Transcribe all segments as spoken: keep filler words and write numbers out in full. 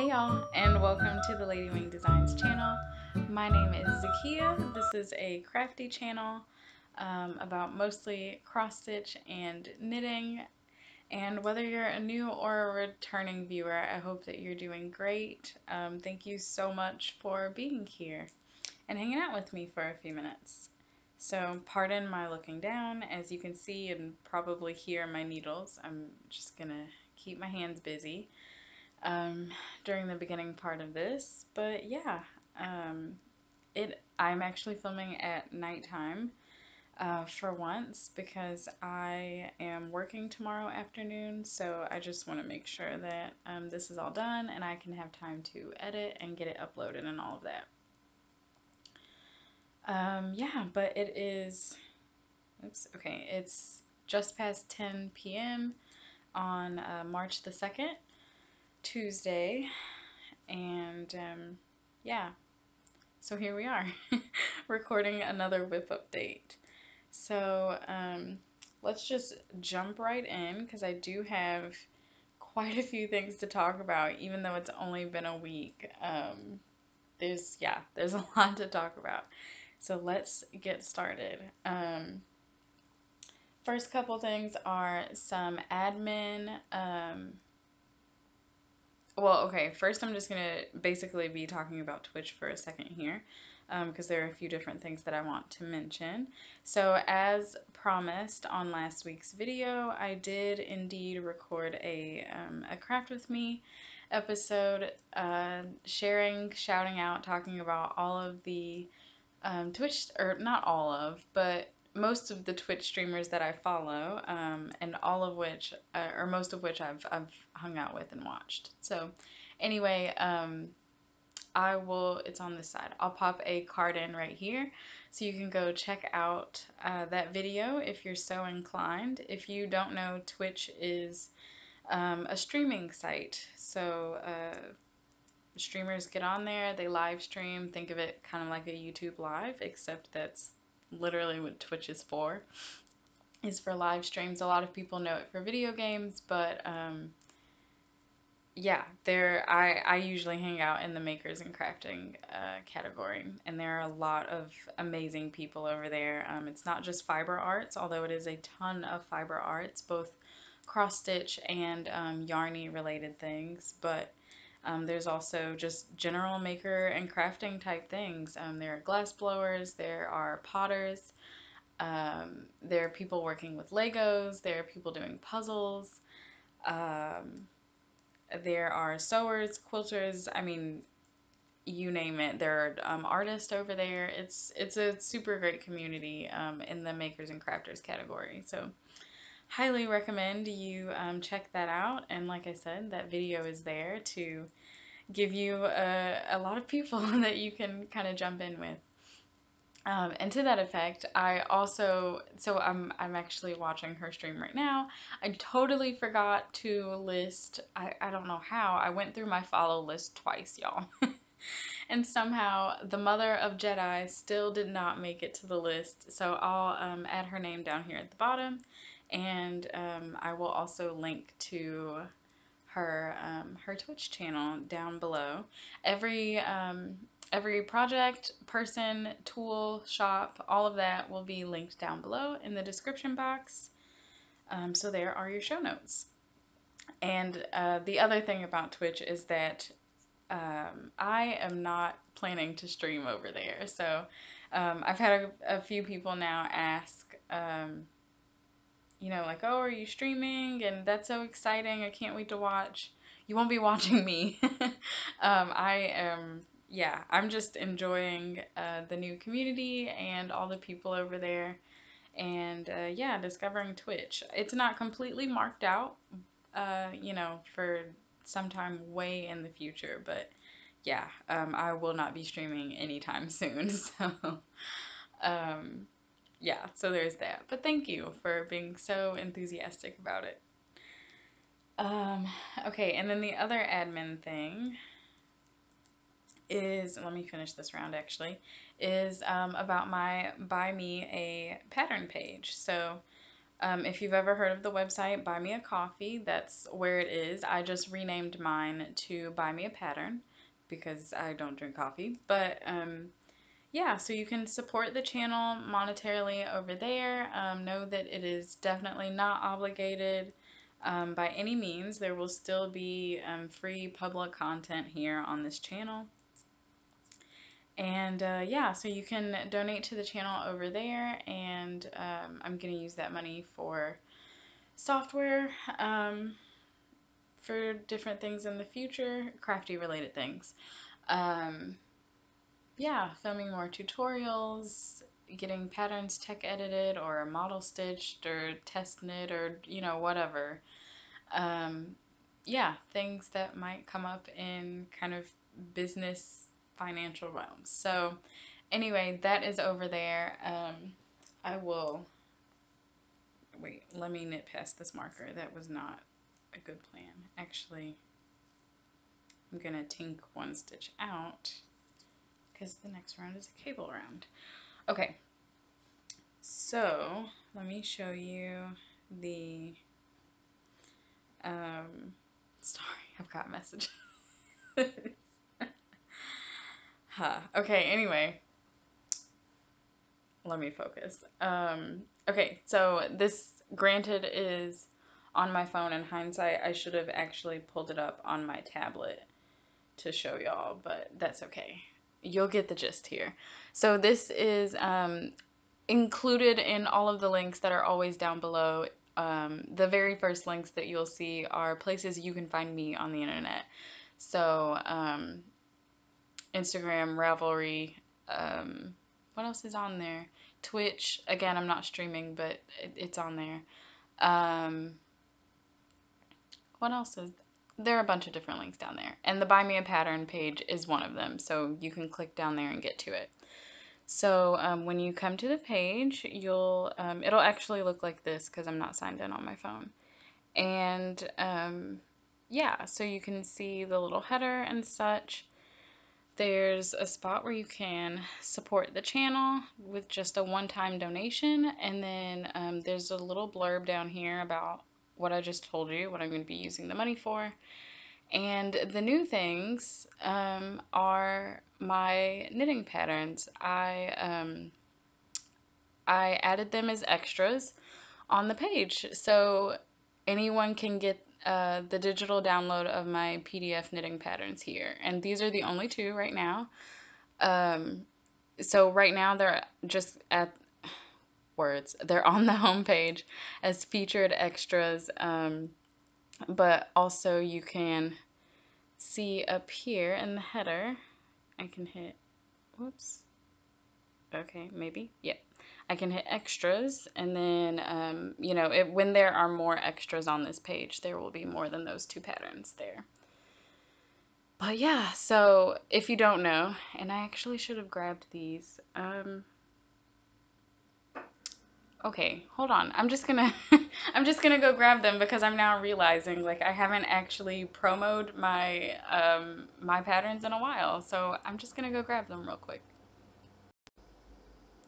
Hey y'all, and welcome to the Lady Wing Designs channel. My name is Zakiya. This is a crafty channel um, about mostly cross-stitch and knitting. And whether you're a new or a returning viewer, I hope that you're doing great. Um, thank you so much for being here and hanging out with me for a few minutes. So pardon my looking down. As you can see and probably hear my needles, I'm just gonna keep my hands busy um, during the beginning part of this. But yeah, um, it I'm actually filming at nighttime. Uh, for once, because I am working tomorrow afternoon, so I just want to make sure that um, this is all done and I can have time to edit and get it uploaded and all of that. Um, yeah, but it is, oops, okay, it's just past ten p m on uh, March the second, Tuesday, and um, yeah, so here we are, recording another whip update. So um, let's just jump right in, because I do have quite a few things to talk about, even though it's only been a week. Um, there's, yeah, there's a lot to talk about. So let's get started. Um, first couple things are some admin. Um, well, okay, first I'm just going to basically be talking about Twitch for a second here, because um, there are a few different things that I want to mention. So as promised on last week's video, I did indeed record a, um, a Craft With Me episode, uh, sharing, shouting out, talking about all of the um, Twitch, or not all of, but most of the Twitch streamers that I follow, um, and all of which, uh, or most of which I've, I've hung out with and watched. So anyway, um, I will, it's on this side, I'll pop a card in right here so you can go check out uh, that video if you're so inclined. If you don't know, Twitch is um, a streaming site, so uh, streamers get on there, they live stream. Think of it kind of like a YouTube Live, except that's literally what Twitch is for, is for live streams. A lot of people know it for video games, but um, yeah, there I, I usually hang out in the makers and crafting uh, category, and there are a lot of amazing people over there. Um, it's not just fiber arts, although it is a ton of fiber arts, both cross-stitch and um, yarny related things, but um, there's also just general maker and crafting type things. Um, there are glass blowers, there are potters, um, there are people working with Legos, there are people doing puzzles, um, there are sewers, quilters, I mean, you name it. There are um, artists over there. It's it's a super great community um, in the makers and crafters category. So highly recommend you um, check that out. And like I said, that video is there to give you a, a lot of people that you can kind of jump in with. Um, and to that effect, I also, so I'm, I'm actually watching her stream right now. I totally forgot to list, I, I don't know how, I went through my follow list twice, y'all. And somehow the Mother of Jedi still did not make it to the list. So I'll um, add her name down here at the bottom. And um, I will also link to her, um, her Twitch channel down below. Every... Um, Every project, person, tool, shop, all of that will be linked down below in the description box. Um, so there are your show notes. And uh, the other thing about Twitch is that um, I am not planning to stream over there. So um, I've had a, a few people now ask, um, you know, like, oh, are you streaming? And that's so exciting. I can't wait to watch. You won't be watching me. um, I am... Yeah, I'm just enjoying uh, the new community and all the people over there, and uh, yeah, discovering Twitch. It's not completely marked out, uh, you know, for sometime way in the future, but yeah, um, I will not be streaming anytime soon, so um, yeah, so there's that. But thank you for being so enthusiastic about it. Um, okay, and then the other admin thing is, let me finish this round actually, is um, about my Buy Me a Pattern page. So Um, if you've ever heard of the website Buy Me a Coffee, that's where it is. I just renamed mine to Buy Me a Pattern because I don't drink coffee. But um, yeah, so you can support the channel monetarily over there. Um, know that it is definitely not obligated um, by any means. There will still be um, free public content here on this channel. And uh, yeah, so you can donate to the channel over there, and um, I'm going to use that money for software, um, for different things in the future, crafty related things. Um, yeah, filming more tutorials, getting patterns tech edited or model stitched or test knit or, you know, whatever. Um, yeah, things that might come up in kind of business financial realms. So anyway, that is over there. Um, I will, wait, let me knit past this marker. That was not a good plan. Actually, I'm going to tink one stitch out because the next round is a cable round. Okay, so let me show you the, um, sorry, I've got messages. Huh. Okay, anyway, let me focus. Um, okay, so this, granted, is on my phone. In hindsight, I should have actually pulled it up on my tablet to show y'all, but that's okay. You'll get the gist here. So this is um, included in all of the links that are always down below. Um, the very first links that you'll see are places you can find me on the internet. So, um... Instagram, Ravelry, um, what else is on there? Twitch, again, I'm not streaming, but it, it's on there. Um, what else is, there are a bunch of different links down there, and the Buy Me a Pattern page is one of them, so you can click down there and get to it. So um, when you come to the page, you'll, um, it'll actually look like this because I'm not signed in on my phone, and um, yeah, so you can see the little header and such. There's a spot where you can support the channel with just a one-time donation, and then um, there's a little blurb down here about what I just told you, what I'm going to be using the money for. And the new things um, are my knitting patterns. I, um, I added them as extras on the page, so anyone can get Uh, the digital download of my P D F knitting patterns here, and these are the only two right now. Um, so right now they're just at words. They're on the homepage as featured extras, um, but also you can see up here in the header. I can hit. Whoops. Okay, maybe. Yeah. I can hit extras, and then, um, you know, it, when there are more extras on this page, there will be more than those two patterns there. But yeah, so if you don't know, and I actually should have grabbed these. Um, okay, hold on. I'm just gonna, I'm just gonna go grab them because I'm now realizing, like, I haven't actually promoted my, um, my patterns in a while. So I'm just gonna go grab them real quick.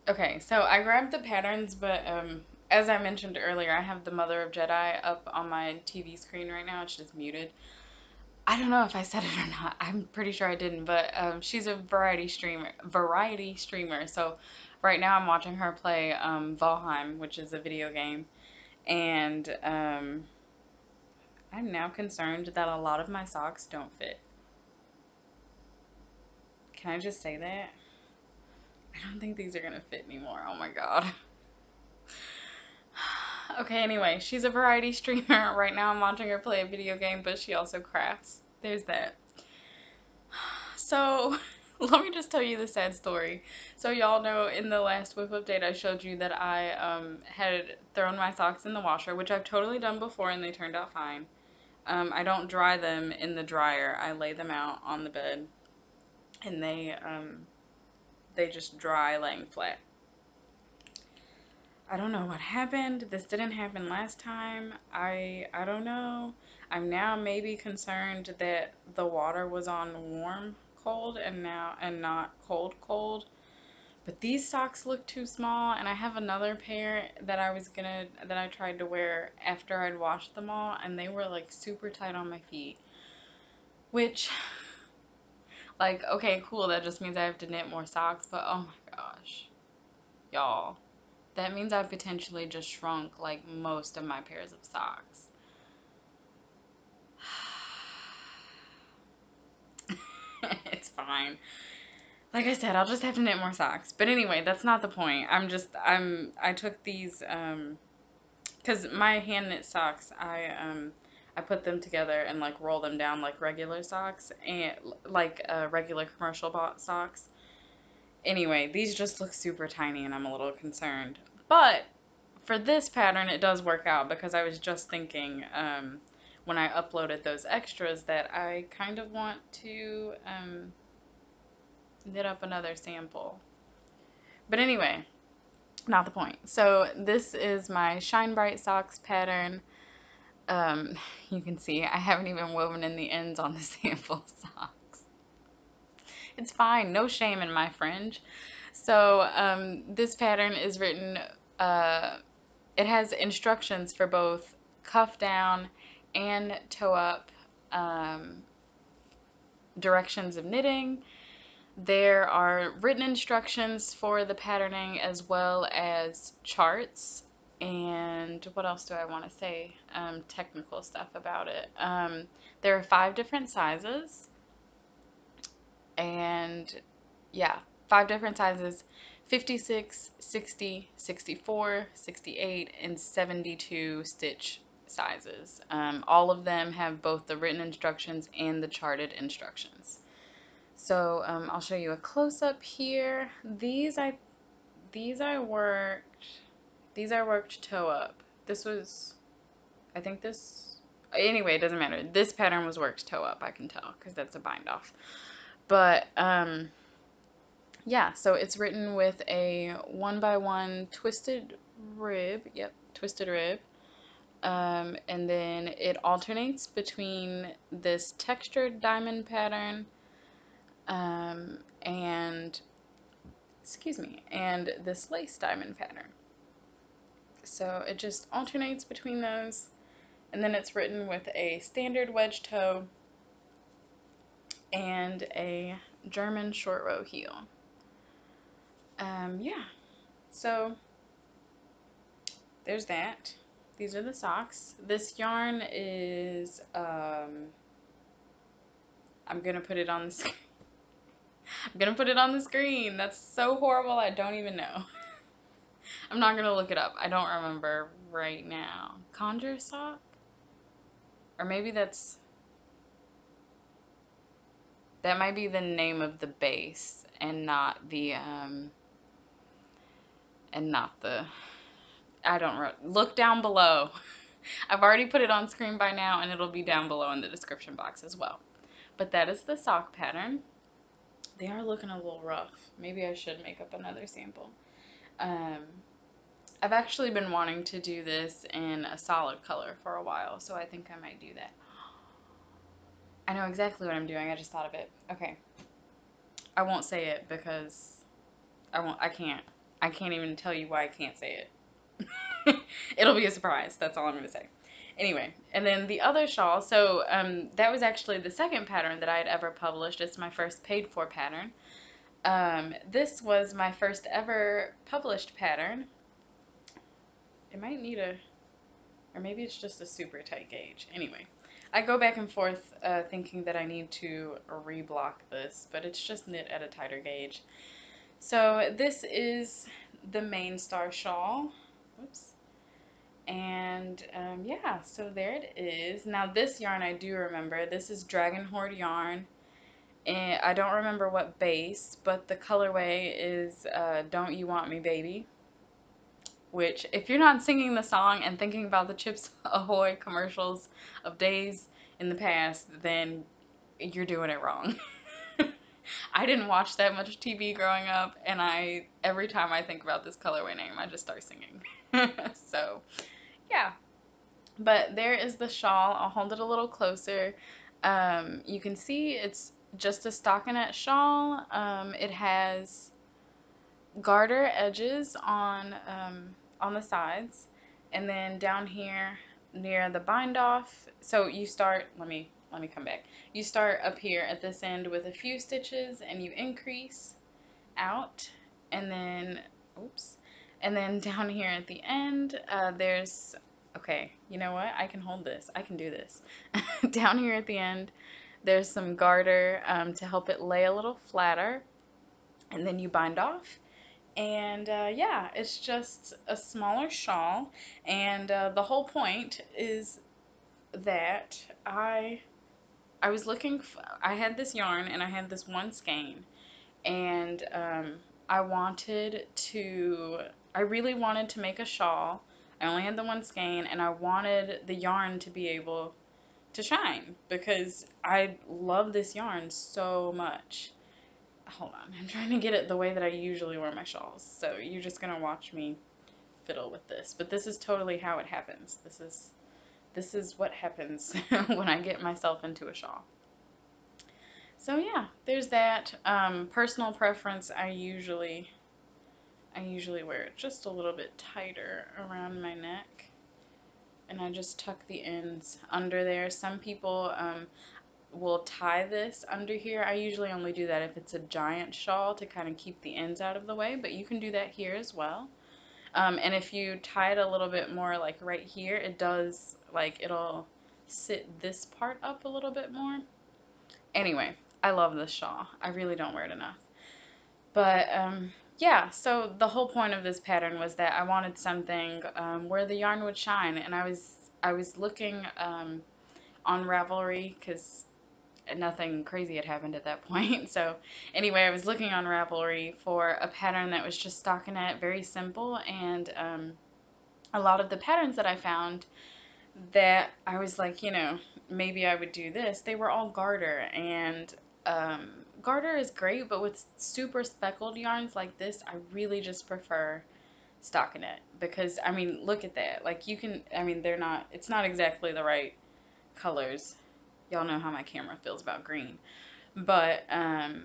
Okay, so I grabbed the patterns, but um, as I mentioned earlier, I have the Mother of Jedi up on my T V screen right now. It's just muted. I don't know if I said it or not. I'm pretty sure I didn't, but um, she's a variety streamer. Variety streamer. So right now I'm watching her play um, Valheim, which is a video game, and um, I'm now concerned that a lot of my socks don't fit. Can I just say that? I don't think these are going to fit anymore. Oh my god. Okay, anyway, she's a variety streamer. Right now I'm watching her play a video game, but she also crafts. There's that. So, let me just tell you the sad story. So y'all know in the last whip update I showed you that I um, had thrown my socks in the washer, which I've totally done before and they turned out fine. Um, I don't dry them in the dryer. I lay them out on the bed and they... Um, They just dry laying flat. I don't know what happened. This didn't happen last time. I I don't know. I'm now maybe concerned that the water was on warm cold and now and not cold cold But these socks look too small, and I have another pair that I was gonna, that I tried to wear after I'd washed them all, and they were like super tight on my feet. Which, like, okay, cool, that just means I have to knit more socks, but oh my gosh. Y'all, that means I've potentially just shrunk like most of my pairs of socks. It's fine. Like I said, I'll just have to knit more socks. But anyway, that's not the point. I'm just, I'm, I took these, um, because my hand knit socks, I, um, I put them together and, like, roll them down like regular socks, and, like, uh, regular commercial bought socks. Anyway, these just look super tiny, and I'm a little concerned. But for this pattern, it does work out, because I was just thinking, um, when I uploaded those extras, that I kind of want to, um... knit up another sample. But anyway, not the point. So this is my Shine Bright Socks pattern. Um, you can see I haven't even woven in the ends on the sample socks. It's fine. No shame in my fringe. So um, this pattern is written, uh, it has instructions for both cuff down and toe up, um, directions of knitting. There are written instructions for the patterning as well as charts, and what else do I want to say, um, technical stuff about it. Um, there are five different sizes, and yeah, five different sizes, fifty-six, sixty, sixty-four, sixty-eight, and seventy-two stitch sizes. Um, all of them have both the written instructions and the charted instructions. So um, I'll show you a close-up here. These I, these I worked, these I worked toe up. This was, I think this, anyway, it doesn't matter. This pattern was worked toe up, I can tell, because that's a bind off. But um, yeah, so it's written with a one by one twisted rib, yep, twisted rib. Um, and then it alternates between this textured diamond pattern um and excuse me and this lace diamond pattern. So it just alternates between those, and then it's written with a standard wedge toe and a German short row heel. Um yeah, so there's that. These are the socks. This yarn is um I'm gonna put it on the screen. I'm gonna put it on the screen. That's so horrible, I don't even know. I'm not gonna look it up. I don't remember right now. Conjure sock? Or maybe that's... That might be the name of the base and not the, um... And not the... I don't know. Look down below. I've already put it on screen by now, and it'll be down below in the description box as well. But that is the sock pattern. They are looking a little rough. Maybe I should make up another sample. Um, I've actually been wanting to do this in a solid color for a while, so I think I might do that. I know exactly what I'm doing. I just thought of it. Okay. I won't say it because I won't. I can't. I can't even tell you why I can't say it. It'll be a surprise. That's all I'm going to say. Anyway, and then the other shawl, so um, that was actually the second pattern that I had ever published. It's my first paid-for pattern. Um, this was my first ever published pattern. It might need a, or maybe it's just a super tight gauge. Anyway, I go back and forth uh, thinking that I need to reblock this, but it's just knit at a tighter gauge. So this is the Main Star shawl. Whoops. And um, yeah, so there it is. Now this yarn I do remember. This is Dragon Horde yarn, and I don't remember what base, but the colorway is uh, Don't You Want Me Baby, which if you're not singing the song and thinking about the Chips Ahoy commercials of days in the past, then you're doing it wrong. I didn't watch that much T V growing up, and I every time I think about this colorway name, I just start singing. So, yeah. But there is the shawl. I'll hold it a little closer. Um, you can see it's just a stockinette shawl. Um, it has garter edges on um, on the sides, and then down here near the bind off, so you start, let me let me come back, you start up here at this end with a few stitches and you increase out, and then oops and then down here at the end uh, there's, okay, you know what, I can hold this, I can do this. Down here at the end there's some garter um, to help it lay a little flatter, and then you bind off. And uh, yeah, it's just a smaller shawl, and uh, the whole point is that I I was looking f I had this yarn and I had this one skein, and um, I wanted to I really wanted to make a shawl. I only had the one skein, and I wanted the yarn to be able to shine because I love this yarn so much. Hold on, I'm trying to get it the way that I usually wear my shawls, so you're just gonna watch me fiddle with this, but this is totally how it happens. This is this is what happens when I get myself into a shawl. So yeah, there's that. Um, personal preference, I usually I usually wear it just a little bit tighter around my neck, and I just tuck the ends under there. Some people um, will tie this under here. I usually only do that if it's a giant shawl to kind of keep the ends out of the way, but you can do that here as well. Um, and if you tie it a little bit more like right here, it does, like, it'll sit this part up a little bit more. Anyway, I love this shawl. I really don't wear it enough. But um, yeah, so the whole point of this pattern was that I wanted something um, where the yarn would shine, and I was I was looking um, on Ravelry because nothing crazy had happened at that point. So anyway, I was looking on Ravelry for a pattern that was just stockinette, very simple, and um, a lot of the patterns that I found that I was like, you know, maybe I would do this, they were all garter, and um, garter is great, but with super speckled yarns like this, I really just prefer stockinette, because, I mean, look at that, like, you can, I mean, they're not, it's not exactly the right colors. Y'all know how my camera feels about green, but um,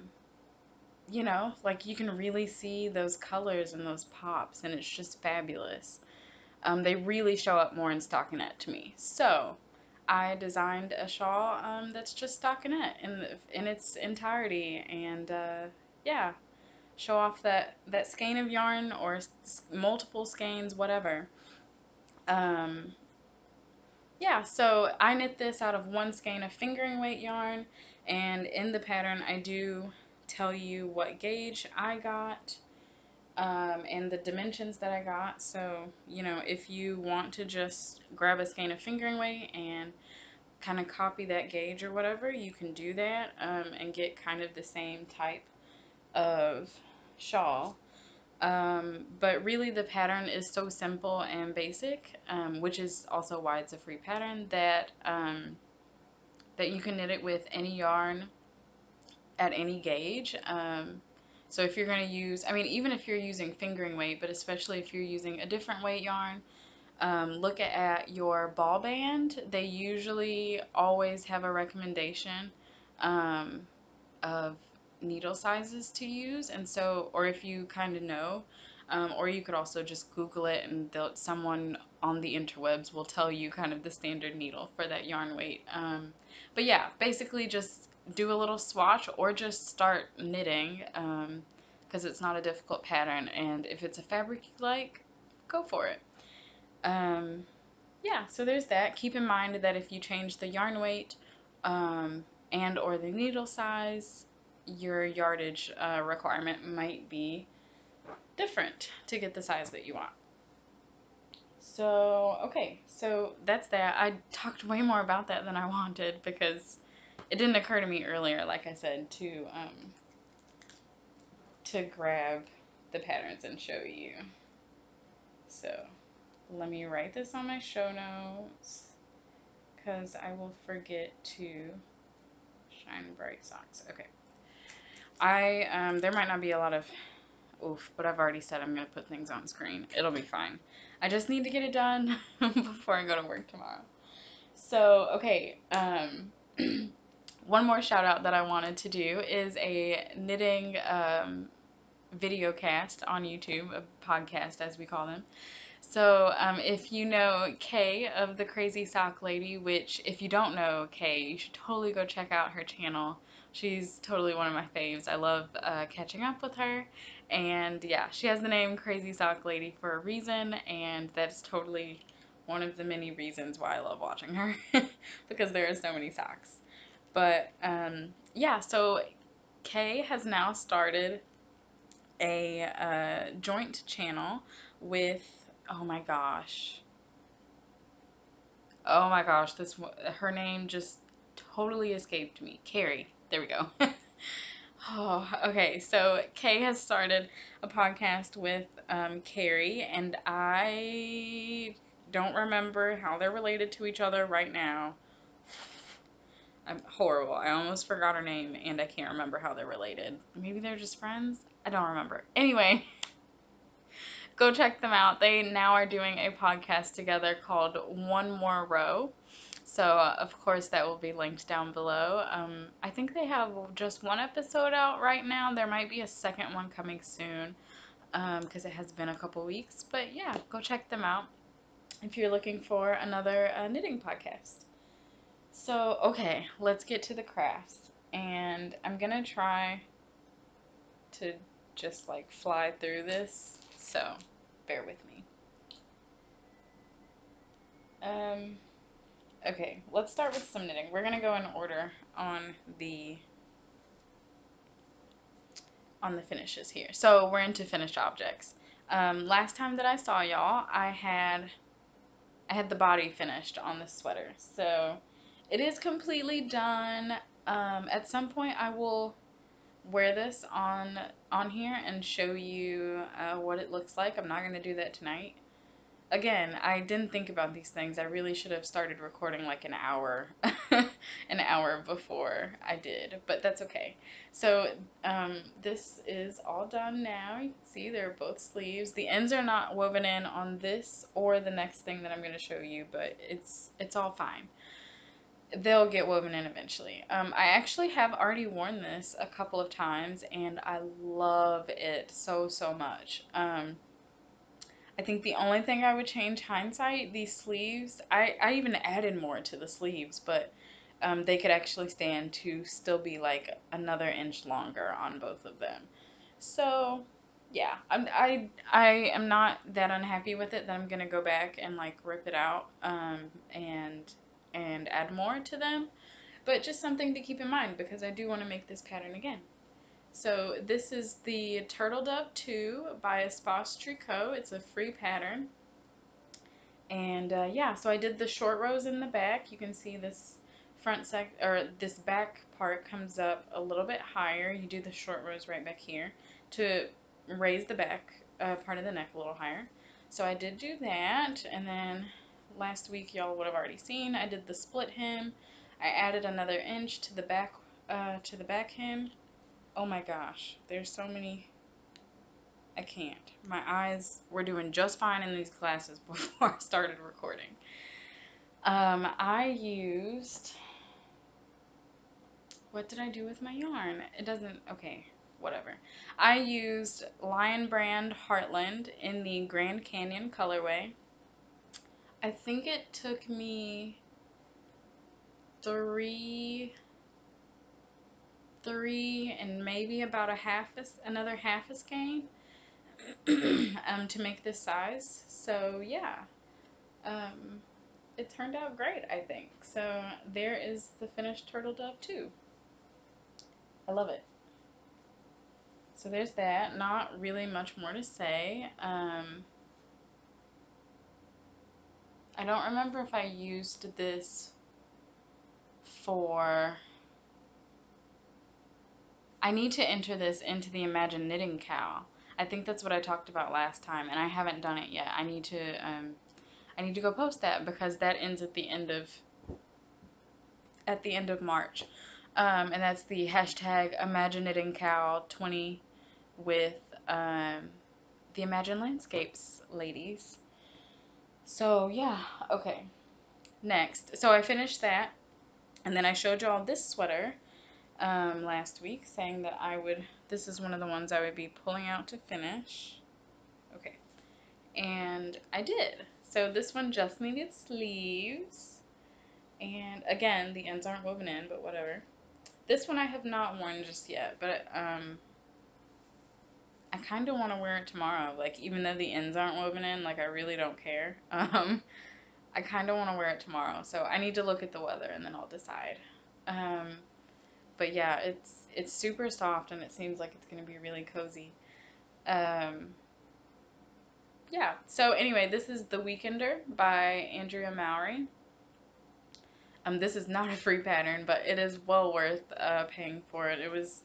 you know, like, you can really see those colors and those pops, and it's just fabulous. Um, they really show up more in stockinette to me. So I designed a shawl um, that's just stockinette in the, in its entirety, and uh, yeah, show off that that skein of yarn or multiple skeins, whatever. Um, Yeah, so I knit this out of one skein of fingering weight yarn, and in the pattern I do tell you what gauge I got um, and the dimensions that I got. So, you know, if you want to just grab a skein of fingering weight and kind of copy that gauge or whatever, you can do that um, and get kind of the same type of shawl. Um, but really the pattern is so simple and basic, um, which is also why it's a free pattern, that, um, that you can knit it with any yarn at any gauge. Um, so if you're going to use, I mean, even if you're using fingering weight, but especially if you're using a different weight yarn, um, look at your ball band. They usually always have a recommendation, um, of needle sizes to use, and so, or if you kind of know, um, or you could also just Google it, and someone on the interwebs will tell you kind of the standard needle for that yarn weight. Um, but yeah, basically just do a little swatch or just start knitting, um, because it's not a difficult pattern, and if it's a fabric you like, go for it. Um, yeah, so there's that. Keep in mind that if you change the yarn weight um, and or the needle size, your yardage uh, requirement might be different to get the size that you want. So, okay, so that's that. I talked way more about that than I wanted because it didn't occur to me earlier, like I said, to, um, to grab the patterns and show you. So, let me write this on my show notes because I will forget to shine bright socks. Okay. I, um, there might not be a lot of, oof, but I've already said I'm going to put things on screen. It'll be fine. I just need to get it done before I go to work tomorrow. So, okay, um, one more shout out that I wanted to do is a knitting, um, video cast on YouTube, a podcast as we call them. So um, if you know Kay of the Crazy Sock Lady, which if you don't know Kay, you should totally go check out her channel. She's totally one of my faves. I love uh, catching up with her. And yeah, she has the name Crazy Sock Lady for a reason, and that's totally one of the many reasons why I love watching her because there are so many socks. But um, yeah, so Kay has now started a uh, joint channel with, oh my gosh, oh my gosh, this, her name just totally escaped me. Carrie, there we go. Oh, okay, so Kay has started a podcast with um, Carrie, and I don't remember how they're related to each other right now. I'm horrible. I almost forgot her name, and I can't remember how they're related. Maybe they're just friends? I don't remember. Anyway, go check them out. They now are doing a podcast together called One More Row. So, uh, of course, that will be linked down below. Um, I think they have just one episode out right now. There might be a second one coming soon because um, it has been a couple weeks. But, yeah, go check them out if you're looking for another uh, knitting podcast. So, okay, let's get to the crafts. And I'm going to try to just, like, fly through this. So, bear with me. Um... Okay, let's start with some knitting. We're going to go in order on the on the finishes here. So we're into finished objects. Um, last time that I saw y'all, I had I had the body finished on the sweater. So it is completely done. Um, at some point I will wear this on, on here and show you uh, what it looks like. I'm not going to do that tonight. Again, I didn't think about these things. I really should have started recording like an hour, an hour before I did, but that's okay. So um, this is all done now. You can see they're both sleeves. The ends are not woven in on this or the next thing that I'm going to show you, but it's it's all fine. They'll get woven in eventually. Um, I actually have already worn this a couple of times, and I love it so, so much. Um, I think the only thing I would change, hindsight, these sleeves, I, I even added more to the sleeves, but um, they could actually stand to still be like another inch longer on both of them. So yeah, I'm, I, I am not that unhappy with it that I'm going to go back and like rip it out um, and, and add more to them, but just something to keep in mind because I do want to make this pattern again. So this is the Turtle Dove two by Espace Tricot. It's a free pattern. And uh, yeah, so I did the short rows in the back. You can see this front sec or this back part comes up a little bit higher. You do the short rows right back here to raise the back uh, part of the neck a little higher. So I did do that, and then last week y'all would have already seen I did the split hem. I added another inch to the back uh, to the back hem. Oh my gosh, there's so many, I can't. My eyes were doing just fine in these classes before I started recording. Um, I used, what did I do with my yarn? It doesn't, okay, whatever. I used Lion Brand Heartland in the Grand Canyon colorway. I think it took me three... three and maybe about a half, another half a skein um, to make this size. So yeah, um, it turned out great, I think. So there is the finished Turtle Dove two. I love it. So there's that. Not really much more to say. Um, I don't remember if I used this for... I need to enter this into the ImagiKnitting K A L. I think that's what I talked about last time, and I haven't done it yet. I need to, um, I need to go post that because that ends at the end of, at the end of March, um, and that's the hashtag ImagiKnitting K A L twenty with um, the Imagine Landscapes ladies. So yeah, okay. Next, so I finished that, and then I showed y'all this sweater. um, last week, saying that I would, this is one of the ones I would be pulling out to finish. Okay. And I did. So this one just needed sleeves. And again, the ends aren't woven in, but whatever. This one I have not worn just yet, but um, I kind of want to wear it tomorrow. Like, even though the ends aren't woven in, like, I really don't care. Um, I kind of want to wear it tomorrow, so I need to look at the weather and then I'll decide. Um, but yeah, it's it's super soft and it seems like it's going to be really cozy. Um, yeah, so anyway, this is The Weekender by Andrea Mowry. Um, this is not a free pattern, but it is well worth uh, paying for it. It was,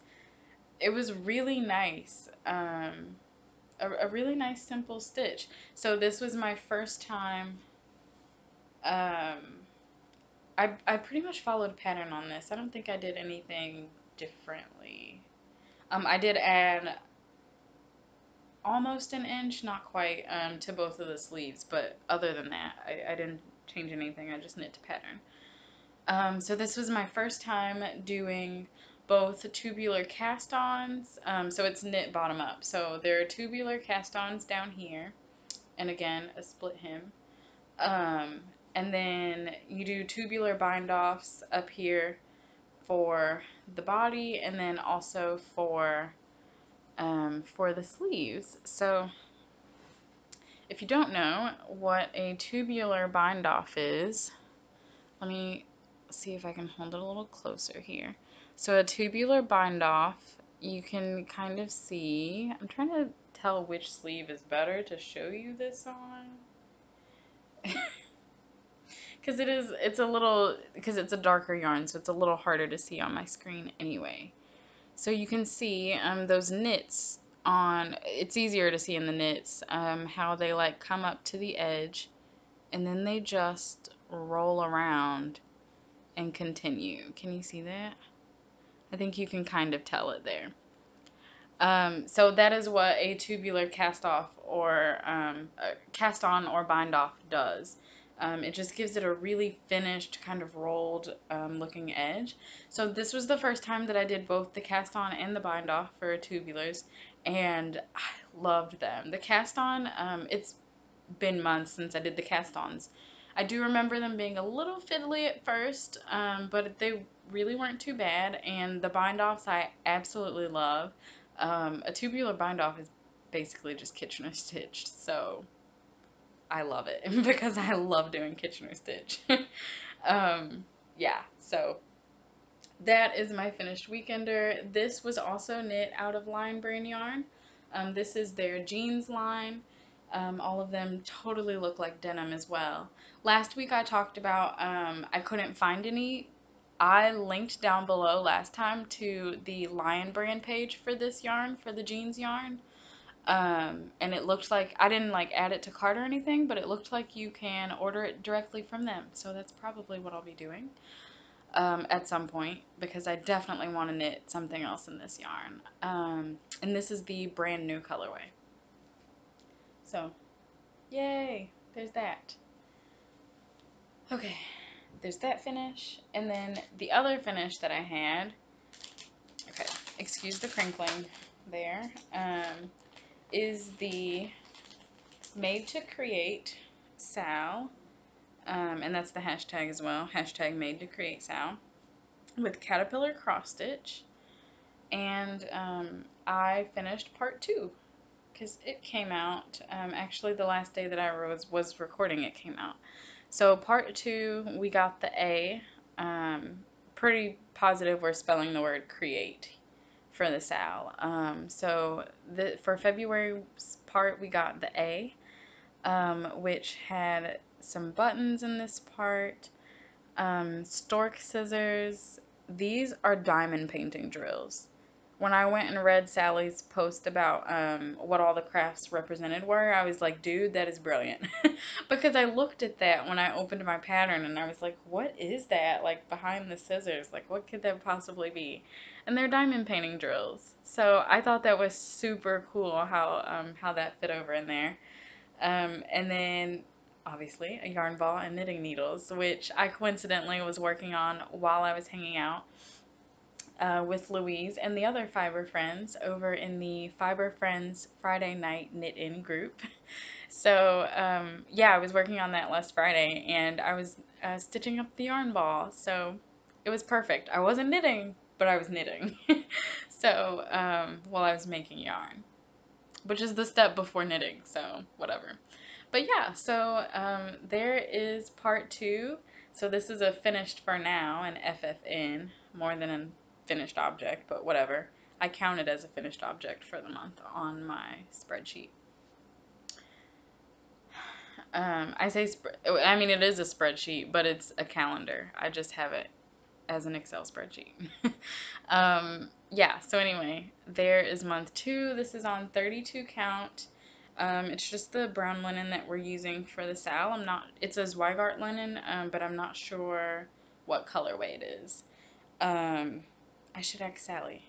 it was really nice. Um, a, a really nice simple stitch. So this was my first time. Um, I, I pretty much followed a pattern on this. I don't think I did anything differently. Um, I did add almost an inch, not quite, um, to both of the sleeves, but other than that, I, I didn't change anything. I just knit to pattern. Um, so this was my first time doing both tubular cast-ons, um, so it's knit bottom-up. So there are tubular cast-ons down here, and again, a split hem. Um, and then you do tubular bind-offs up here for the body, and then also for, um, for the sleeves. So if you don't know what a tubular bind-off is, let me... see if I can hold it a little closer here. So a tubular bind off, you can kind of see, I'm trying to tell which sleeve is better to show you this on. Because it is, it's a little, because it's a darker yarn, so it's a little harder to see on my screen anyway. So you can see um, those knits on, it's easier to see in the knits, um, how they like come up to the edge and then they just roll around and continue. Can you see that? I think you can kind of tell it there. Um, so that is what a tubular cast off or um, cast on or bind off does. Um, it just gives it a really finished kind of rolled um, looking edge. So this was the first time that I did both the cast on and the bind off for tubulars, and I loved them. The cast on, um, it's been months since I did the cast ons. I do remember them being a little fiddly at first, um, but they really weren't too bad, and the bind-offs I absolutely love. Um, a tubular bind-off is basically just Kitchener stitched, so I love it because I love doing Kitchener stitch. um, yeah, so that is my finished Weekender. This was also knit out of Lion Brand yarn. Um, this is their jeans line. Um, all of them totally look like denim as well. Last week I talked about um, I couldn't find any. I linked down below last time to the Lion Brand page for this yarn, for the jeans yarn. Um, and it looked like, I didn't like add it to cart or anything, but it looked like you can order it directly from them. So that's probably what I'll be doing um, at some point, because I definitely want to knit something else in this yarn. Um, and this is the brand new colorway. So, yay, there's that. Okay, there's that finish. And then the other finish that I had, okay, excuse the crinkling there, um, is the Made to Create Sal, um, and that's the hashtag as well, hashtag Made to Create Sal, with Caterpillar Cross Stitch. And um, I finished part two. Because it came out, um, actually the last day that I was, was recording it came out. So part two, we got the A. Um, pretty positive we're spelling the word create for the Sal. Um, so the, for February's part, we got the A, um, which had some buttons in this part, um, stork scissors. These are diamond painting drills. When I went and read Sally's post about um, what all the crafts represented were, I was like, dude, that is brilliant. Because I looked at that when I opened my pattern and I was like, what is that? Like, behind the scissors, like, what could that possibly be? And they're diamond painting drills. So I thought that was super cool how, um, how that fit over in there. Um, and then, obviously, a yarn ball and knitting needles, which I coincidentally was working on while I was hanging out. uh, with Louise and the other Fiber Friends over in the Fiber Friends Friday Night Knit In group. So um, yeah, I was working on that last Friday and I was uh, stitching up the yarn ball, so it was perfect. I wasn't knitting, but I was knitting. So um, while I was making yarn, which is the step before knitting, so whatever. But yeah, so um, there is part two. So this is a finished for now, an F F N, more than a finished object, but whatever. I count it as a finished object for the month on my spreadsheet. Um, I say, sp I mean, it is a spreadsheet, but it's a calendar. I just have it as an Excel spreadsheet. um, yeah, so anyway, there is month two. This is on thirty-two count. Um, it's just the brown linen that we're using for the Sal. I'm not, it's a Zweigart linen, um, but I'm not sure what colorway it is. Um, I should ask Sally.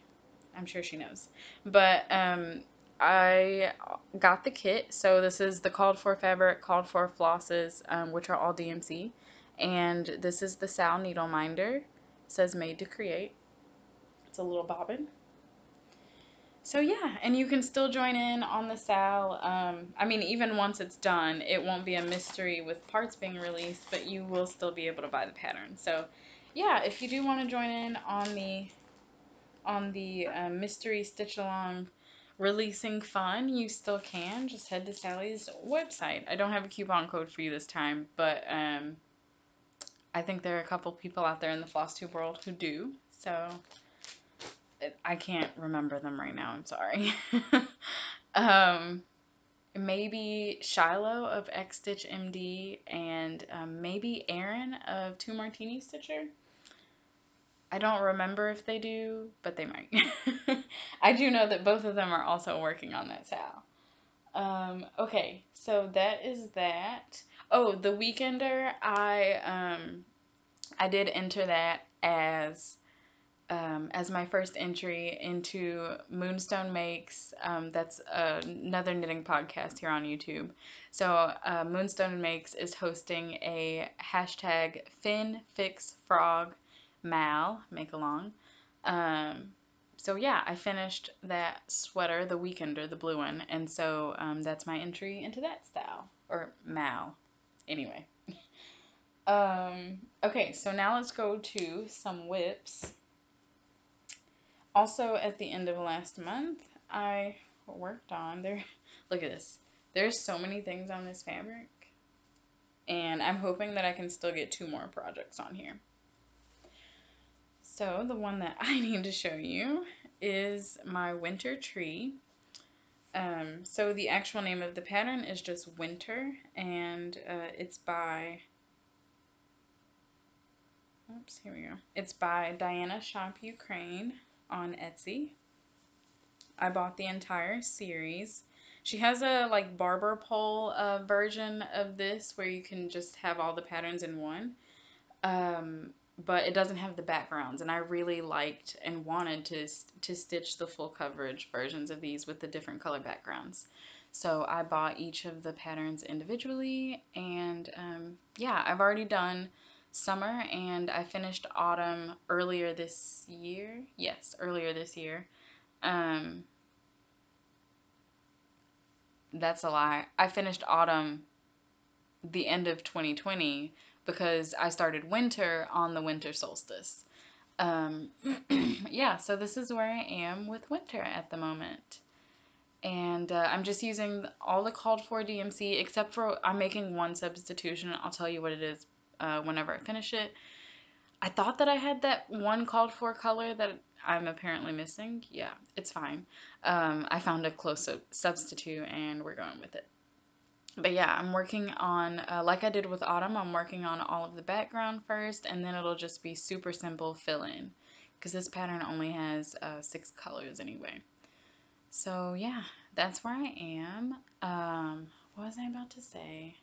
I'm sure she knows. But, um, I got the kit. So this is the called for fabric, called for flosses, um, which are all D M C. And this is the Sal needle minder. It says made to create. It's a little bobbin. So yeah, and you can still join in on the Sal. Um, I mean, even once it's done, it won't be a mystery with parts being released, but you will still be able to buy the pattern. So yeah, if you do want to join in on the on the uh, mystery stitch along releasing fun, you still can. Just head to Sally's website. I don't have a coupon code for you this time, but um, I think there are a couple people out there in the FlossTube world who do. So I can't remember them right now, I'm sorry. um, maybe Shiloh of X Stitch M D and um, maybe Aaron of Two Martini Stitcher. I don't remember if they do, but they might. I do know that both of them are also working on that Sal. Um, okay, so that is that. Oh, The Weekender, I, um, I did enter that as... Um, as my first entry into Moonstone Makes. Um, that's uh, another knitting podcast here on YouTube. So uh, Moonstone Makes is hosting a hashtag FinFixFrogMal make-along. Um, so yeah, I finished that sweater, the Weekender, the blue one, and so um, that's my entry into that style, or mal, anyway. um, okay, so now let's go to some whips. Also, at the end of last month, I worked on there. Look at this. There's so many things on this fabric. And I'm hoping that I can still get two more projects on here. So, the one that I need to show you is my winter tree. Um, so, the actual name of the pattern is just Winter. And uh, it's by... Oops, here we go. It's by Diana Shop Ukraine on Etsy. I bought the entire series. She has a like barber pole uh, version of this where you can just have all the patterns in one, um, but it doesn't have the backgrounds, and I really liked and wanted to, to stitch the full coverage versions of these with the different color backgrounds. So I bought each of the patterns individually, and um, yeah, I've already done summer, and I finished autumn earlier this year. Yes, earlier this year. Um, that's a lie. I finished autumn the end of twenty twenty because I started winter on the winter solstice. Um, yeah, so this is where I am with winter at the moment. And uh, I'm just using all the called for D M C except for I'm making one substitution. I'll tell you what it is Uh, whenever I finish it. I thought that I had that one called for color that I'm apparently missing. Yeah, it's fine. Um, I found a close substitute and we're going with it. But yeah, I'm working on, uh, like I did with Autumn, I'm working on all of the background first, and then it'll just be super simple fill-in because this pattern only has uh, six colors anyway. So yeah, that's where I am. Um, what was I about to say?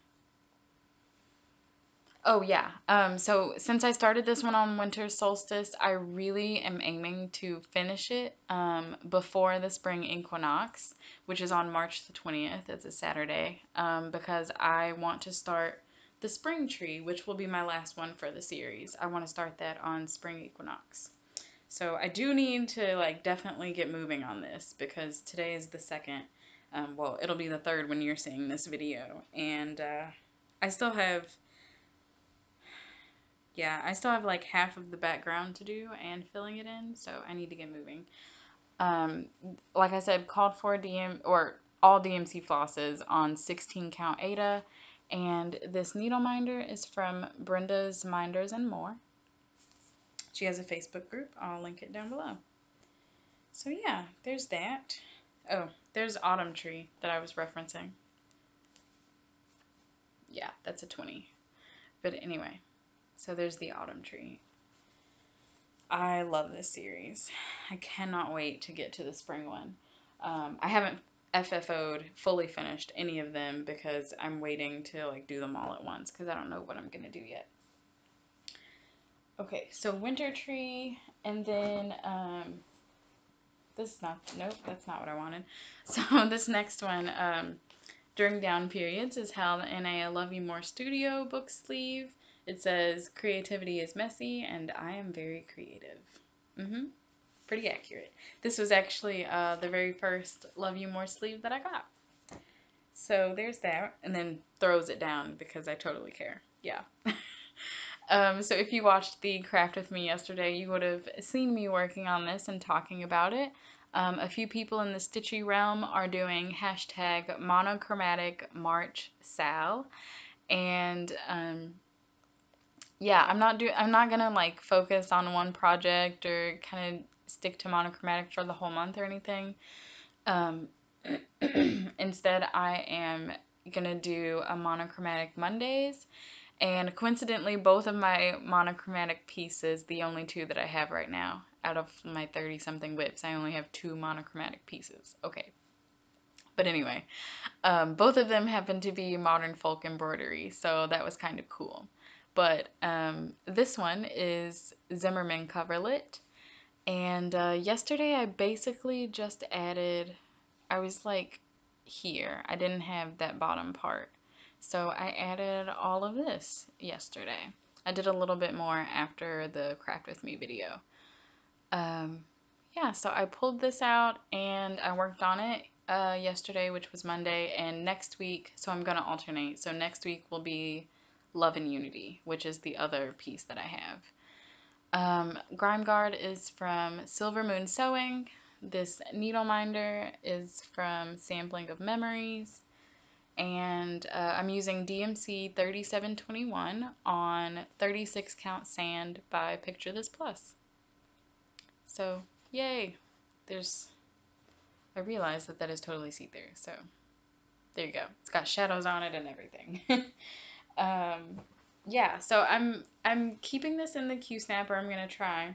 Oh yeah, um, so since I started this one on winter solstice, I really am aiming to finish it um, before the spring equinox, which is on March the twentieth, it's a Saturday, um, because I want to start the spring tree, which will be my last one for the series. I want to start that on spring equinox. So I do need to like definitely get moving on this, because today is the second, um, well, it'll be the third when you're seeing this video, and uh, I still have, yeah, I still have like half of the background to do and filling it in, so I need to get moving. Um, like I said, called for D M, or all D M C flosses on sixteen count Ada, and this needle minder is from Brenda's Minders and More. She has a Facebook group. I'll link it down below. So yeah, there's that. Oh, there's Autumn Tree that I was referencing. Yeah, that's a twenty. But anyway, so there's the Autumn Tree. I love this series. I cannot wait to get to the spring one. Um, I haven't F F O'd, fully finished any of them, because I'm waiting to like do them all at once, because I don't know what I'm going to do yet. Okay, so Winter Tree, and then, um, this is not, nope, that's not what I wanted. So this next one, um, during down periods, is held in a Love You More Studio book sleeve. It says, creativity is messy, and I am very creative. Mm-hmm. Pretty accurate. This was actually, uh, the very first Love You More sleeve that I got. So there's that, and then throws it down, because I totally care. Yeah. Um, so if you watched the craft with me yesterday, you would have seen me working on this and talking about it. Um, a few people in the stitchy realm are doing hashtag monochromatic March Sal, and um, yeah, I'm not do I'm not gonna like focus on one project or kind of stick to monochromatic for the whole month or anything. Um, instead, I am gonna do a monochromatic Mondays. And coincidentally, both of my monochromatic pieces, the only two that I have right now, out of my thirty-something whips, I only have two monochromatic pieces. Okay. But anyway, um, both of them happen to be modern folk embroidery, so that was kind of cool. But um, this one is Zimmerman coverlet. And uh, yesterday I basically just added, I was like here. I didn't have that bottom part. So I added all of this yesterday. I did a little bit more after the Craft With Me video. Um, yeah, so I pulled this out and I worked on it uh, yesterday, which was Monday, and next week, so I'm going to alternate. So next week will be Love and Unity, which is the other piece that I have. Um, Grime Guard is from Silver Moon Sewing. This Needle Minder is from Sampling of Memories. And uh, I'm using D M C thirty-seven twenty-one on thirty-six count sand by Picture This Plus. So, yay! There's, I realize that that is totally see-through, so there you go. It's got shadows on it and everything. um, yeah, so I'm, I'm keeping this in the Q-Snap, or I'm going to try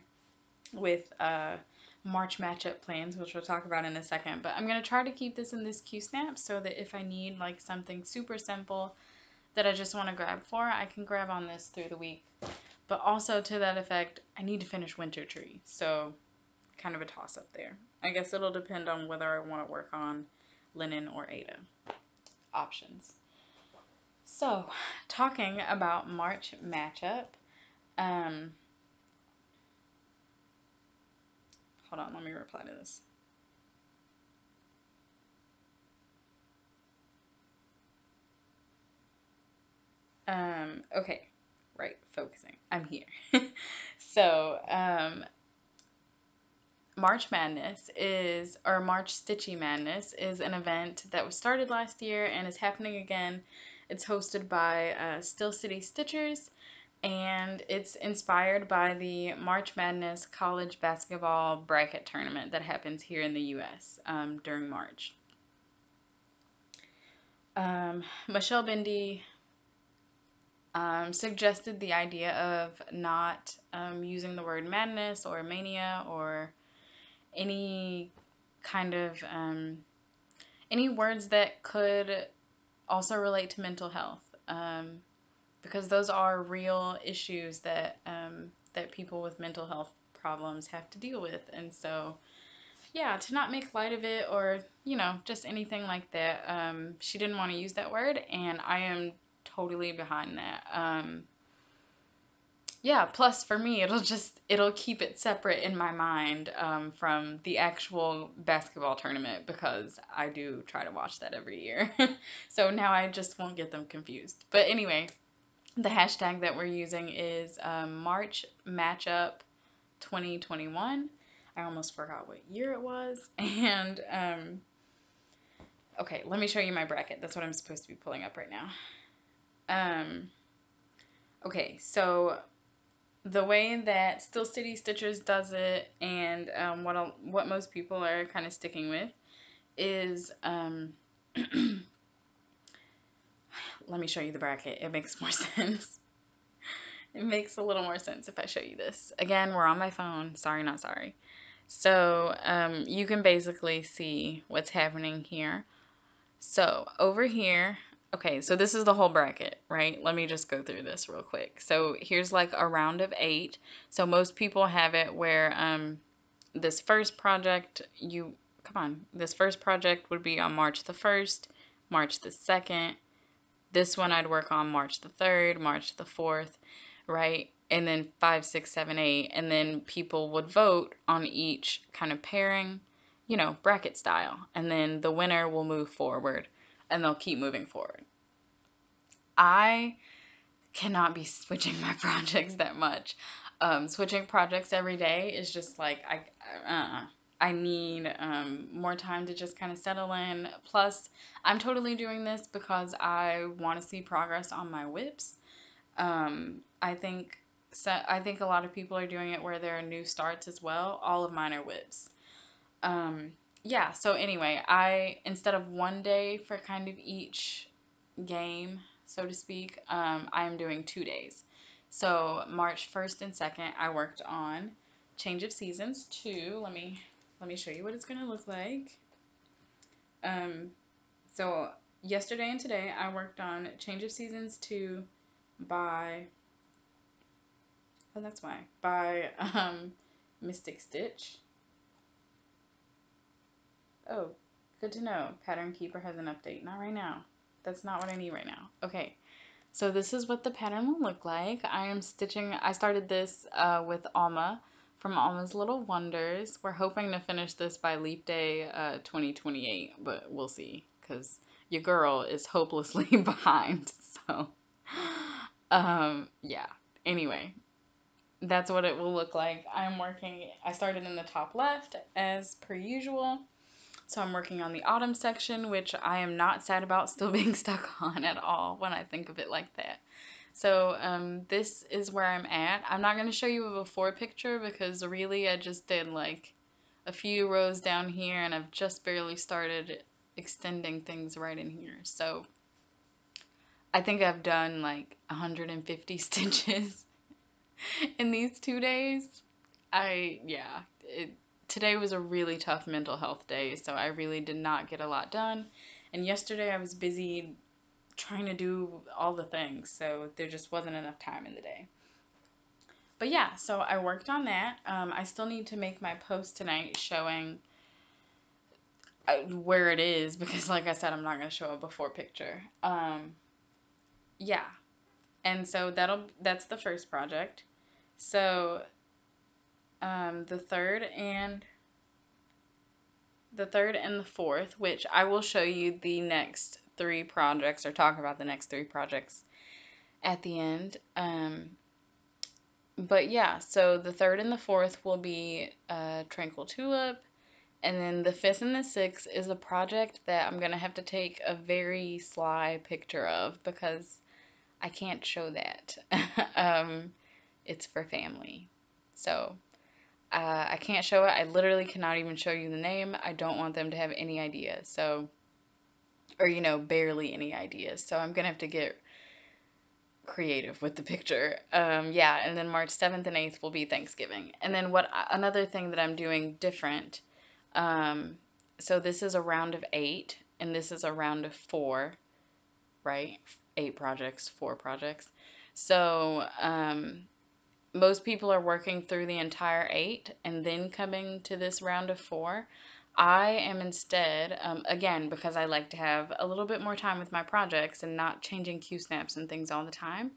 with uh, March matchup plans, which we'll talk about in a second, but I'm going to try to keep this in this Q-Snap so that if I need like something super simple that I just want to grab for, I can grab on this through the week. But also to that effect, I need to finish Winter Tree, so kind of a toss-up there. I guess it'll depend on whether I want to work on linen or Ada. Options. So, talking about March matchup, um... hold on, let me reply to this. Um, okay, right, focusing. I'm here. So, um, March Madness is, or March Stitchy Madness is an event that was started last year and is happening again. It's hosted by uh, Still City Stitchers. And it's inspired by the March Madness college basketball bracket tournament that happens here in the U S um, during March. Um, Michelle Bendy um, suggested the idea of not um, using the word madness or mania or any kind of, um, any words that could also relate to mental health. Um, Because those are real issues that um, that people with mental health problems have to deal with, and so yeah, to not make light of it or you know just anything like that. Um, she didn't want to use that word, and I am totally behind that. Um, Yeah, plus for me, it'll just, it'll keep it separate in my mind um, from the actual basketball tournament, because I do try to watch that every year. So now I just won't get them confused. But anyway, the hashtag that we're using is um, March Matchup twenty twenty-one. I almost forgot what year it was. And, um, okay, let me show you my bracket. That's what I'm supposed to be pulling up right now. Um, okay, so the way that Still City Stitchers does it, and um, what I'll, what most people are kind of sticking with, is um, let me show you the bracket. It makes more sense. It makes a little more sense if I show you this. Again, we're on my phone. Sorry, not sorry. So um, you can basically see what's happening here. So over here. Okay, so this is the whole bracket, right? Let me just go through this real quick. So here's like a round of eight. So most people have it where um, this first project, you, come on, this first project would be on March the first, March the second. This one I'd work on March the third, March the fourth, right? And then five, six, seven, eight. And then people would vote on each kind of pairing, you know, bracket style. And then the winner will move forward. And they'll keep moving forward. I cannot be switching my projects that much. Um, switching projects every day is just like, I uh, I need um, more time to just kind of settle in. Plus, I'm totally doing this because I want to see progress on my whips. Um, I think so, I think a lot of people are doing it where there are new starts as well. All of mine are whips. Um, Yeah, so anyway, I, instead of one day for kind of each game, so to speak, um, I'm doing two days. So March first and second, I worked on Change of Seasons two. Let me, let me show you what it's going to look like. Um, so yesterday and today, I worked on Change of Seasons two by, oh, that's why, by um, Mystic Stitch. Oh, good to know. Pattern Keeper has an update. Not right now. That's not what I need right now. Okay, so this is what the pattern will look like. I am stitching. I started this uh, with Alma from Alma's Little Wonders. We're hoping to finish this by Leap Day uh, twenty twenty-eight, but we'll see, because your girl is hopelessly behind. So, um, yeah. Anyway, that's what it will look like. I'm working. I started in the top left as per usual. So I'm working on the autumn section, which I am not sad about still being stuck on at all when I think of it like that. So um, this is where I'm at. I'm not going to show you a before picture because really I just did like a few rows down here and I've just barely started extending things right in here. So I think I've done like one hundred fifty stitches in these two days. I, yeah, it, Today was a really tough mental health day, so I really did not get a lot done. And yesterday I was busy trying to do all the things, so there just wasn't enough time in the day. But yeah, so I worked on that. Um, I still need to make my post tonight showing where it is, because like I said, I'm not going to show a before picture. Um, yeah, and so that'll that's the first project. So Um, the third and the third and the fourth, which I will show you the next three projects or talk about the next three projects at the end. Um, but yeah, so the third and the fourth will be uh, Tranquil Tulip, and then the fifth and the sixth is a project that I'm gonna have to take a very sly picture of because I can't show that. um, it's for family, so. Uh, I can't show it. I literally cannot even show you the name. I don't want them to have any idea. So, or, you know, barely any ideas. So I'm going to have to get creative with the picture. Um, yeah, and then March seventh and eighth will be Thanksgiving. And then what? Another thing that I'm doing different. Um, so this is a round of eight, and this is a round of four, right? Eight projects, four projects. So, um... most people are working through the entire eight and then coming to this round of four. I am instead, um, again, because I like to have a little bit more time with my projects and not changing Q snaps and things all the time.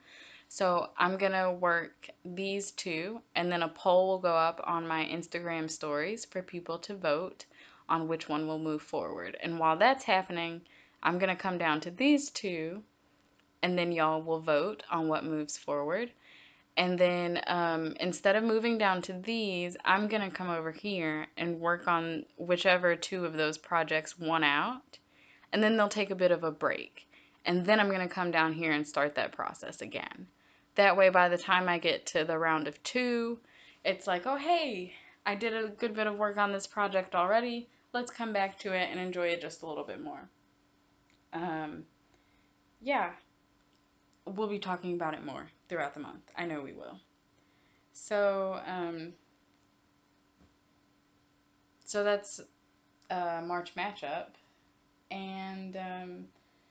So I'm gonna work these two, and then a poll will go up on my Instagram stories for people to vote on which one will move forward. And while that's happening, I'm gonna come down to these two, and then y'all will vote on what moves forward. And then um, instead of moving down to these, I'm going to come over here and work on whichever two of those projects won out. And then they'll take a bit of a break. And then I'm going to come down here and start that process again. That way, by the time I get to the round of two, it's like, oh, hey, I did a good bit of work on this project already. Let's come back to it and enjoy it just a little bit more. Um, yeah, we'll be talking about it more throughout the month. I know we will. So, um, so that's uh, March Matchup. And, um,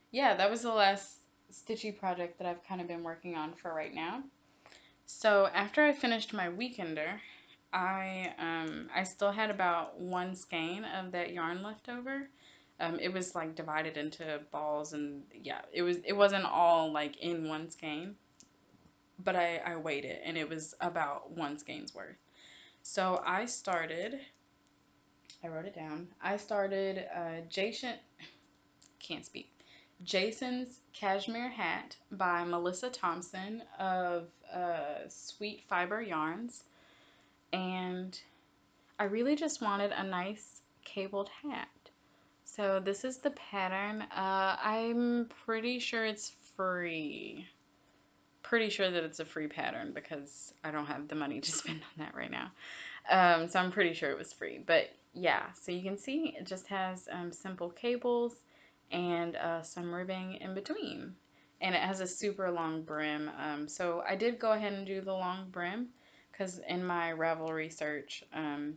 yeah, that was the last stitchy project that I've kind of been working on for right now. So after I finished my Weekender, I, um, I still had about one skein of that yarn left over. Um, it was, like, divided into balls, and, yeah, it, was, it wasn't all, like, in one skein. But I, I weighed it, and it was about one skein's worth. So I started, I wrote it down, I started uh, Jason, can't speak, Jason's Cashmere Hat by Melissa Thompson of uh, Sweet Fiber Yarns. And I really just wanted a nice cabled hat. So this is the pattern. Uh, I'm pretty sure it's free. Pretty sure that it's a free pattern because I don't have the money to spend on that right now. Um, so I'm pretty sure it was free. But yeah, so you can see it just has um, simple cables and uh, some ribbing in between. And it has a super long brim. Um, so I did go ahead and do the long brim because in my Ravelry search, um,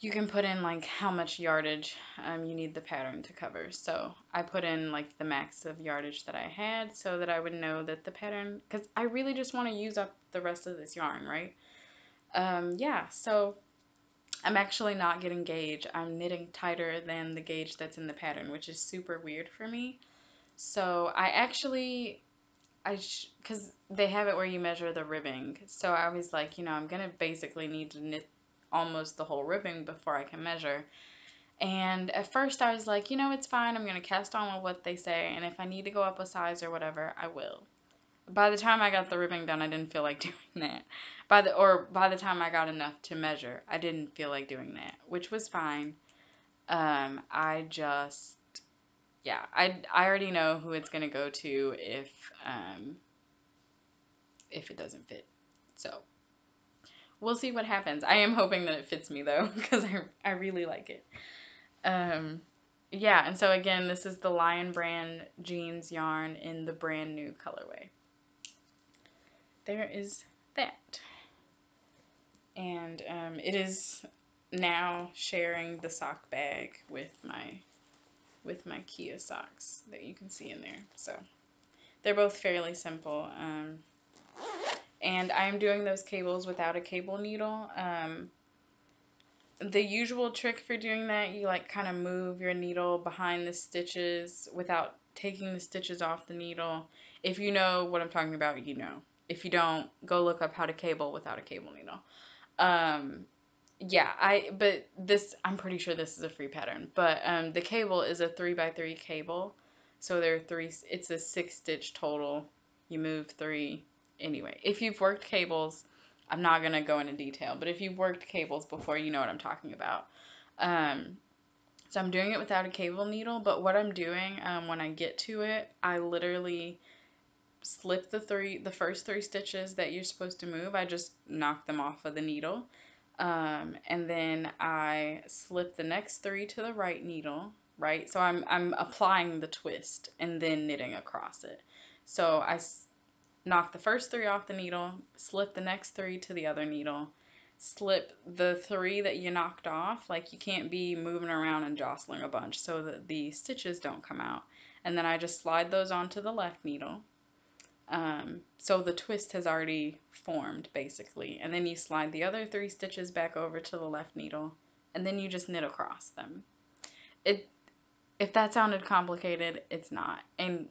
you can put in like how much yardage um, you need the pattern to cover. So I put in like the max of yardage that I had so that I would know that the pattern, because I really just want to use up the rest of this yarn, right? Um, yeah, so I'm actually not getting gauge. I'm knitting tighter than the gauge that's in the pattern, which is super weird for me. So I actually, I because they have it where you measure the ribbing. So I was like, you know, I'm going to basically need to knit almost the whole ribbing before I can measure. And at first I was like, you know, it's fine. I'm going to cast on with what they say. And if I need to go up a size or whatever, I will. By the time I got the ribbing done, I didn't feel like doing that. By the, or by the time I got enough to measure, I didn't feel like doing that, which was fine. Um, I just, yeah, I, I already know who it's going to go to if, um, if it doesn't fit. So we'll see what happens. I am hoping that it fits me, though, because I, I really like it. Um, yeah, and so again, this is the Lion Brand Jeans yarn in the brand new colorway. There is that. And um, it is now sharing the sock bag with my, with my Kia socks that you can see in there. So they're both fairly simple. Um, And I'm doing those cables without a cable needle. Um, the usual trick for doing that, you like kind of move your needle behind the stitches without taking the stitches off the needle. If you know what I'm talking about, you know. If you don't, go look up how to cable without a cable needle. Um, yeah, I but this, I'm pretty sure this is a free pattern. But um, the cable is a three by three cable, so there are three. It's a six stitch total. You move three. Anyway, if you've worked cables, I'm not going to go into detail, but if you've worked cables before, you know what I'm talking about. Um, so I'm doing it without a cable needle, but what I'm doing um, when I get to it, I literally slip the three, the first three stitches that you're supposed to move, I just knock them off of the needle, um, and then I slip the next three to the right needle, right? So I'm, I'm applying the twist and then knitting across it. So I knock the first three off the needle, slip the next three to the other needle, slip the three that you knocked off, like you can't be moving around and jostling a bunch so that the stitches don't come out, and then I just slide those onto the left needle, um, so the twist has already formed basically, and then you slide the other three stitches back over to the left needle, and then you just knit across them. It, if that sounded complicated, it's not, and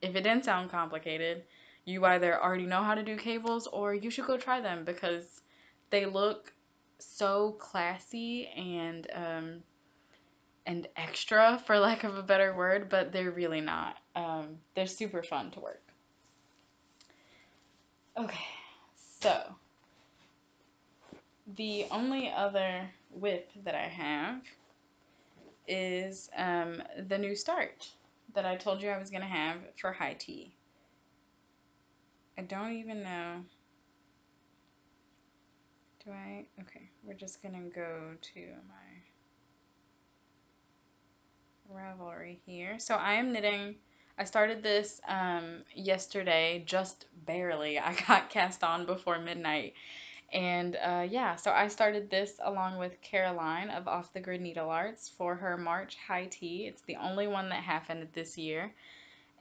if it didn't sound complicated, you either already know how to do cables or you should go try them because they look so classy and um, and extra, for lack of a better word, but they're really not. Um, they're super fun to work. Okay, so the only other whip that I have is um, the new start that I told you I was going to have for high tea. I don't even know. Do I? Okay, we're just going to go to my Ravelry here. So I am knitting. I started this um, yesterday, just barely. I got cast on before midnight. And uh, yeah, so I started this along with Caroline of Off the Grid Needle Arts for her March high tea. It's the only one that happened this year.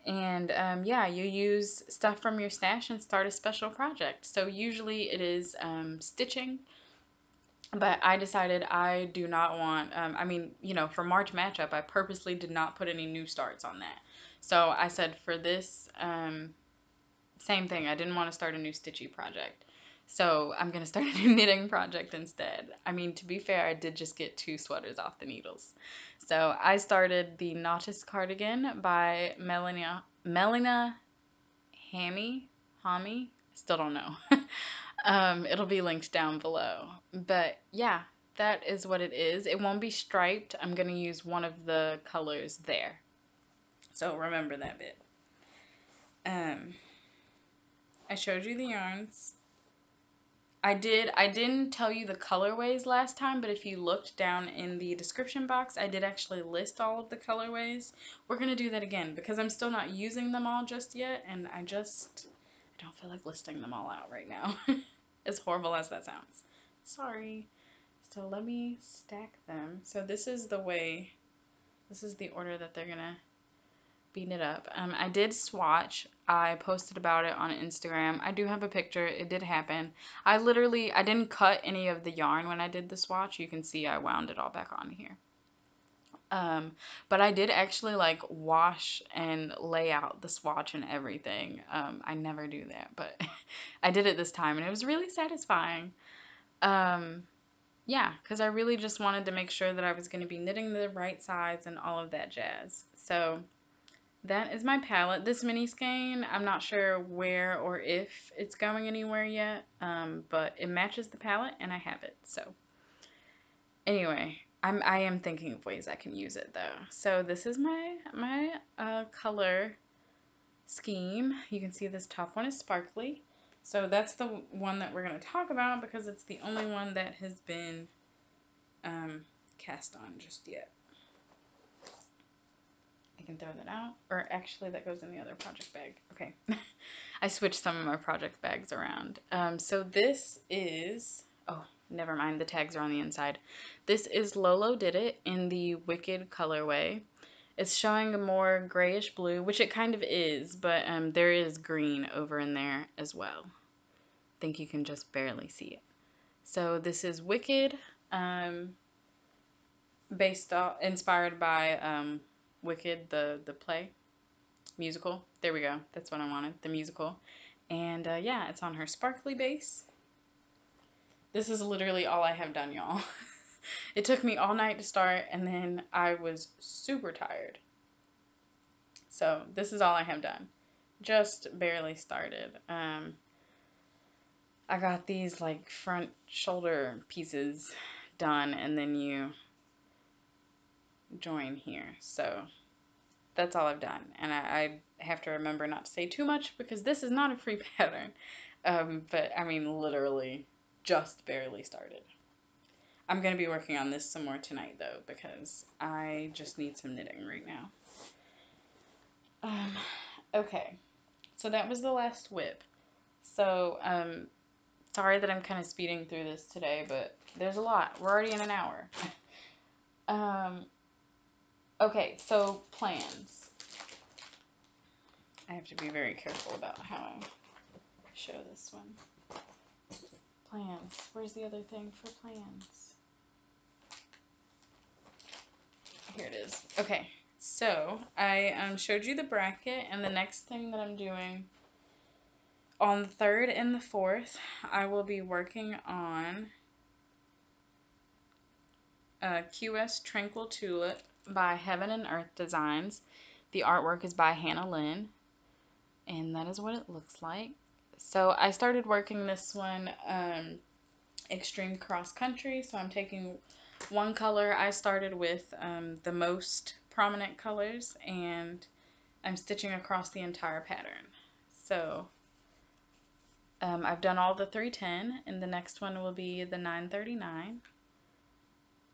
And um, yeah, you use stuff from your stash and start a special project. So usually it is um, stitching, but I decided I do not want, um, I mean, you know, for March Matchup, I purposely did not put any new starts on that. So I said for this, um, same thing, I didn't want to start a new stitchy project. So I'm going to start a new knitting project instead. I mean, to be fair, I did just get two sweaters off the needles. So I started the Nautis Cardigan by Melina, Melina Hammy, Hammy, still don't know. um, it'll be linked down below. But yeah, that is what it is. It won't be striped. I'm going to use one of the colors there. So remember that bit. Um, I showed you the yarns. I did, I didn't tell you the colorways last time, but if you looked down in the description box, I did actually list all of the colorways. We're going to do that again because I'm still not using them all just yet, and I just, I don't feel like listing them all out right now. As horrible as that sounds. Sorry. So let me stack them. So this is the way, this is the order that they're going to beating it up. Um, I did swatch. I posted about it on Instagram. I do have a picture. It did happen. I literally, I didn't cut any of the yarn when I did the swatch. You can see I wound it all back on here. Um, but I did actually like wash and lay out the swatch and everything. Um, I never do that, but I did it this time and it was really satisfying. Um, yeah, because I really just wanted to make sure that I was going to be knitting the right size and all of that jazz. So that is my palette. This mini skein, I'm not sure where or if it's going anywhere yet, um, but it matches the palette and I have it. So anyway, I'm, I am thinking of ways I can use it though. So this is my, my uh, color scheme. You can see this top one is sparkly. So that's the one that we're going to talk about because it's the only one that has been um, cast on just yet. Can throw that out, or actually that goes in the other project bag. Okay. I switched some of my project bags around. Um, so this is, oh, never mind. The tags are on the inside. This is Lolo Did It in the Wicked colorway. It's showing a more grayish blue, which it kind of is, but um, there is green over in there as well. I think you can just barely see it. So this is Wicked, um, based off, inspired by, um, Wicked, the the play musical. There we go. That's what I wanted, the musical. And uh, yeah, it's on her sparkly base. This is literally all I have done, y'all. It took me all night to start, and then I was super tired. So this is all I have done. Just barely started. Um, I got these like front shoulder pieces done, and then you join here. So that's all I've done, and I, I have to remember not to say too much because this is not a free pattern, um, but I mean literally just barely started. I'm going to be working on this some more tonight though because I just need some knitting right now. Um, okay, so that was the last whip. So um, sorry that I'm kind of speeding through this today, but there's a lot. We're already in an hour. um, Okay, so plans. I have to be very careful about how I show this one. Plans. Where's the other thing for plans? Here it is. Okay, so I um, showed you the bracket, and the next thing that I'm doing On the third and the fourth, I will be working on uh, Q S Tranquil Tulip by Heaven and Earth Designs. The artwork is by Hannah Lynn, and that is what it looks like. So I started working this one um, extreme cross country, so I'm taking one color. I started with um, the most prominent colors, and I'm stitching across the entire pattern. So um, I've done all the three ten, and the next one will be the nine thirty-nine.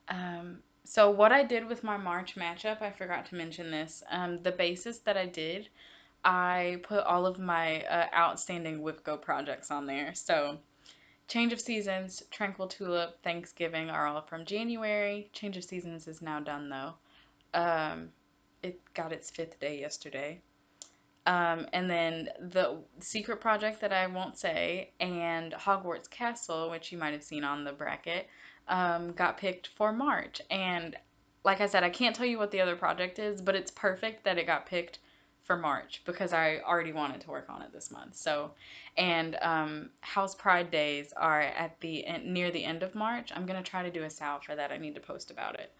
Um, so what I did with my March matchup, I forgot to mention this. Um, the basis that I did, I put all of my uh, outstanding W I P C O projects on there. So Change of Seasons, Tranquil Tulip, Thanksgiving are all from January. Change of Seasons is now done, though. Um, it got its fifth day yesterday. Um, and then the secret project that I won't say, and Hogwarts Castle, which you might have seen on the bracket, um, got picked for March. And like I said, I can't tell you what the other project is, but it's perfect that it got picked for March because I already wanted to work on it this month. So, and um, House Pride Days are at the near the end of March. I'm going to try to do a Sal for that. I need to post about it.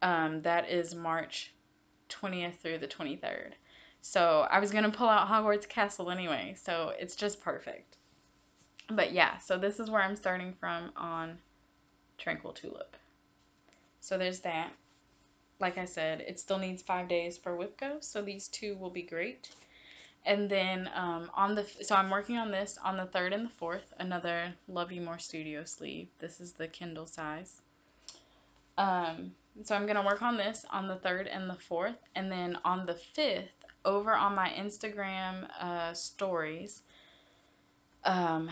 Um, that is March twentieth through the twenty-third. So I was going to pull out Hogwarts Castle anyway, so it's just perfect. But yeah, so this is where I'm starting from on Tranquil Tulip. So there's that. Like I said, it still needs five days for W I P C O, so these two will be great. And then um, on the, so I'm working on this on the third and the fourth, another Love You More Studio sleeve. This is the Kindle size. Um, so I'm going to work on this on the third and the fourth, and then on the fifth, over on my Instagram uh, stories, um,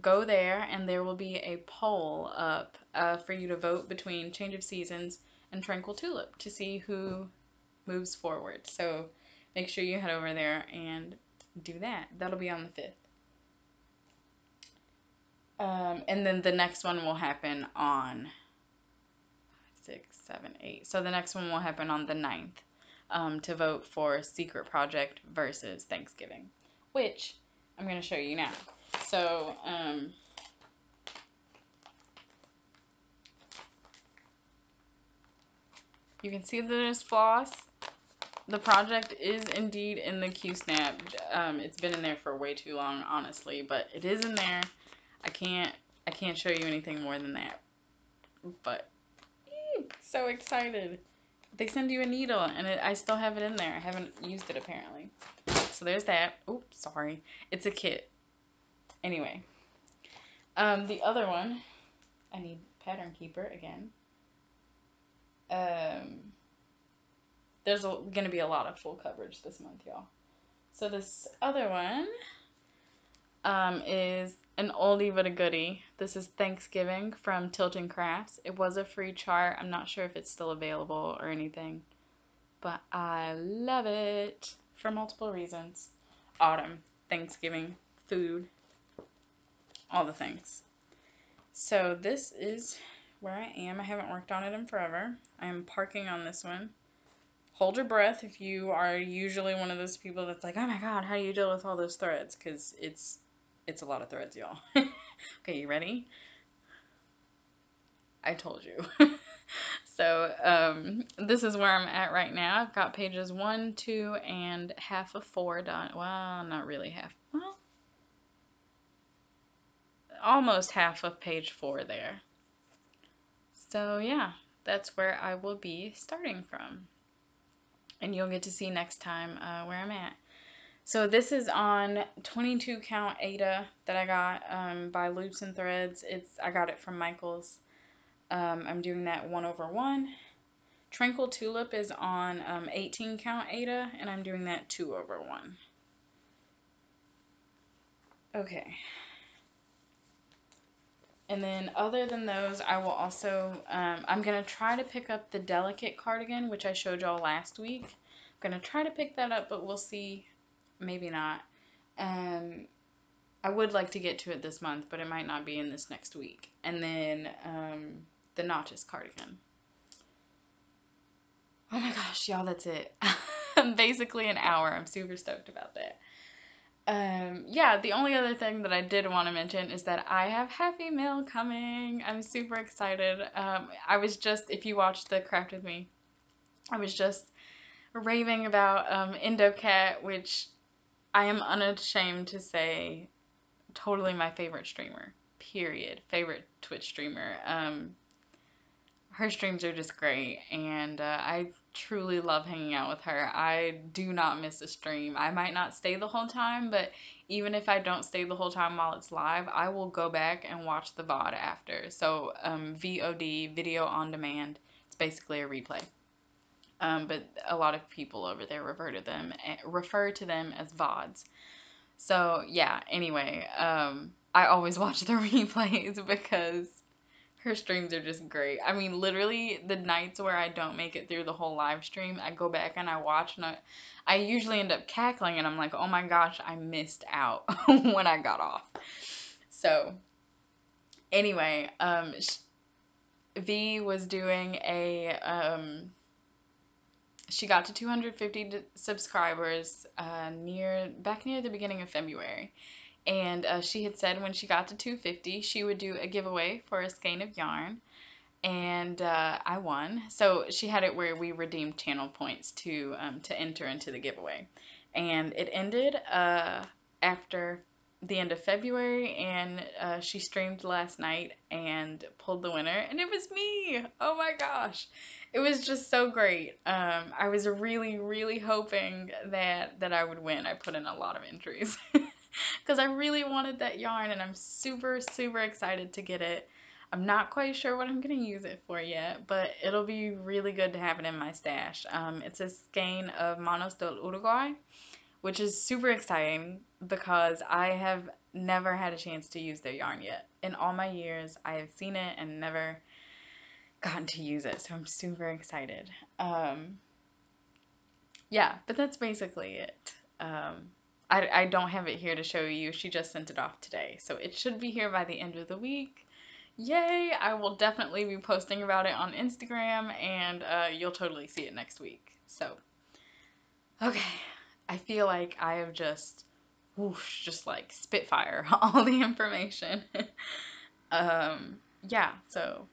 go there and there will be a poll up uh, for you to vote between Change of Seasons and Tranquil Tulip to see who moves forward. So make sure you head over there and do that. That'll be on the fifth. Um, and then the next one will happen on six, seven, eight. So the next one will happen on the ninth um, to vote for Secret Project versus Thanksgiving, which I'm going to show you now. So, um... you can see that there's floss. The project is indeed in the Q-Snap. Um, it's been in there for way too long, honestly, but it is in there. I can't, I can't show you anything more than that. But, eep, so excited. They send you a needle, and it, I still have it in there. I haven't used it, apparently. So there's that. Oops, sorry. It's a kit. Anyway. Um, the other one, I need Pattern Keeper again. Um, there's going to be a lot of full coverage this month, y'all. So this other one um, is an oldie but a goodie. This is Thanksgiving from Tilton Crafts. It was a free chart. I'm not sure if it's still available or anything, but I love it for multiple reasons. Autumn, Thanksgiving, food, all the things. So this is where I am. I haven't worked on it in forever. I am parking on this one. Hold your breath if you are usually one of those people that's like, oh my god, how do you deal with all those threads? Because it's, it's a lot of threads, y'all. Okay, you ready? I told you. So um, this is where I'm at right now. I've got pages one, two, and half of four done. Well, not really half. Well, almost half of page four there. So yeah, that's where I will be starting from. And you'll get to see next time uh, where I'm at. So this is on twenty-two count Ada that I got um, by Loops and Threads. It's I got it from Michaels. Um, I'm doing that one over one. Tranquil Tulip is on um, eighteen count Ada, and I'm doing that two over one. Okay. And then other than those, I will also, um, I'm going to try to pick up the Delicate cardigan, which I showed y'all last week. I'm going to try to pick that up, but we'll see. Maybe not. Um, I would like to get to it this month, but it might not be in this next week. And then um, the Notches cardigan. Oh my gosh, y'all, that's it. Basically an hour. I'm super stoked about that. Um, yeah, the only other thing that I did want to mention is that I have Happy Mail coming. I'm super excited. Um, I was just, if you watched the Craft With Me, I was just raving about um, Indocat, which I am unashamed to say totally my favorite streamer, period. Favorite Twitch streamer. Um, her streams are just great, and uh, I truly love hanging out with her. I do not miss a stream. I might not stay the whole time, but even if I don't stay the whole time while it's live, I will go back and watch the V O D after. So um, V O D, video on demand, it's basically a replay. Um, but a lot of people over there refer to them, refer to them as V O Ds. So yeah, anyway, um, I always watch the replays because her streams are just great. I mean, literally, the nights where I don't make it through the whole live stream, I go back and I watch, and I, I usually end up cackling, and I'm like, oh my gosh, I missed out when I got off. So, anyway, um, V was doing a, um, she got to two hundred fifty subscribers uh, near, back near the beginning of February. And uh, she had said when she got to two fifty, she would do a giveaway for a skein of yarn. And uh, I won. So she had it where we redeemed channel points to um, to enter into the giveaway. And it ended uh, after the end of February. And uh, she streamed last night and pulled the winner. And it was me. Oh my gosh. It was just so great. Um, I was really, really hoping that, that I would win. I put in a lot of entries. Because I really wanted that yarn, and I'm super, super excited to get it. I'm not quite sure what I'm going to use it for yet, but it'll be really good to have it in my stash. Um, it's a skein of Manos del Uruguay, which is super exciting because I have never had a chance to use their yarn yet. In all my years, I have seen it and never gotten to use it, so I'm super excited. Um, yeah, but that's basically it. Um... I, I don't have it here to show you. She just sent it off today. So it should be here by the end of the week. Yay! I will definitely be posting about it on Instagram, and uh, you'll totally see it next week. So, okay. I feel like I have just, whoosh, just like spitfire all the information. um, yeah, so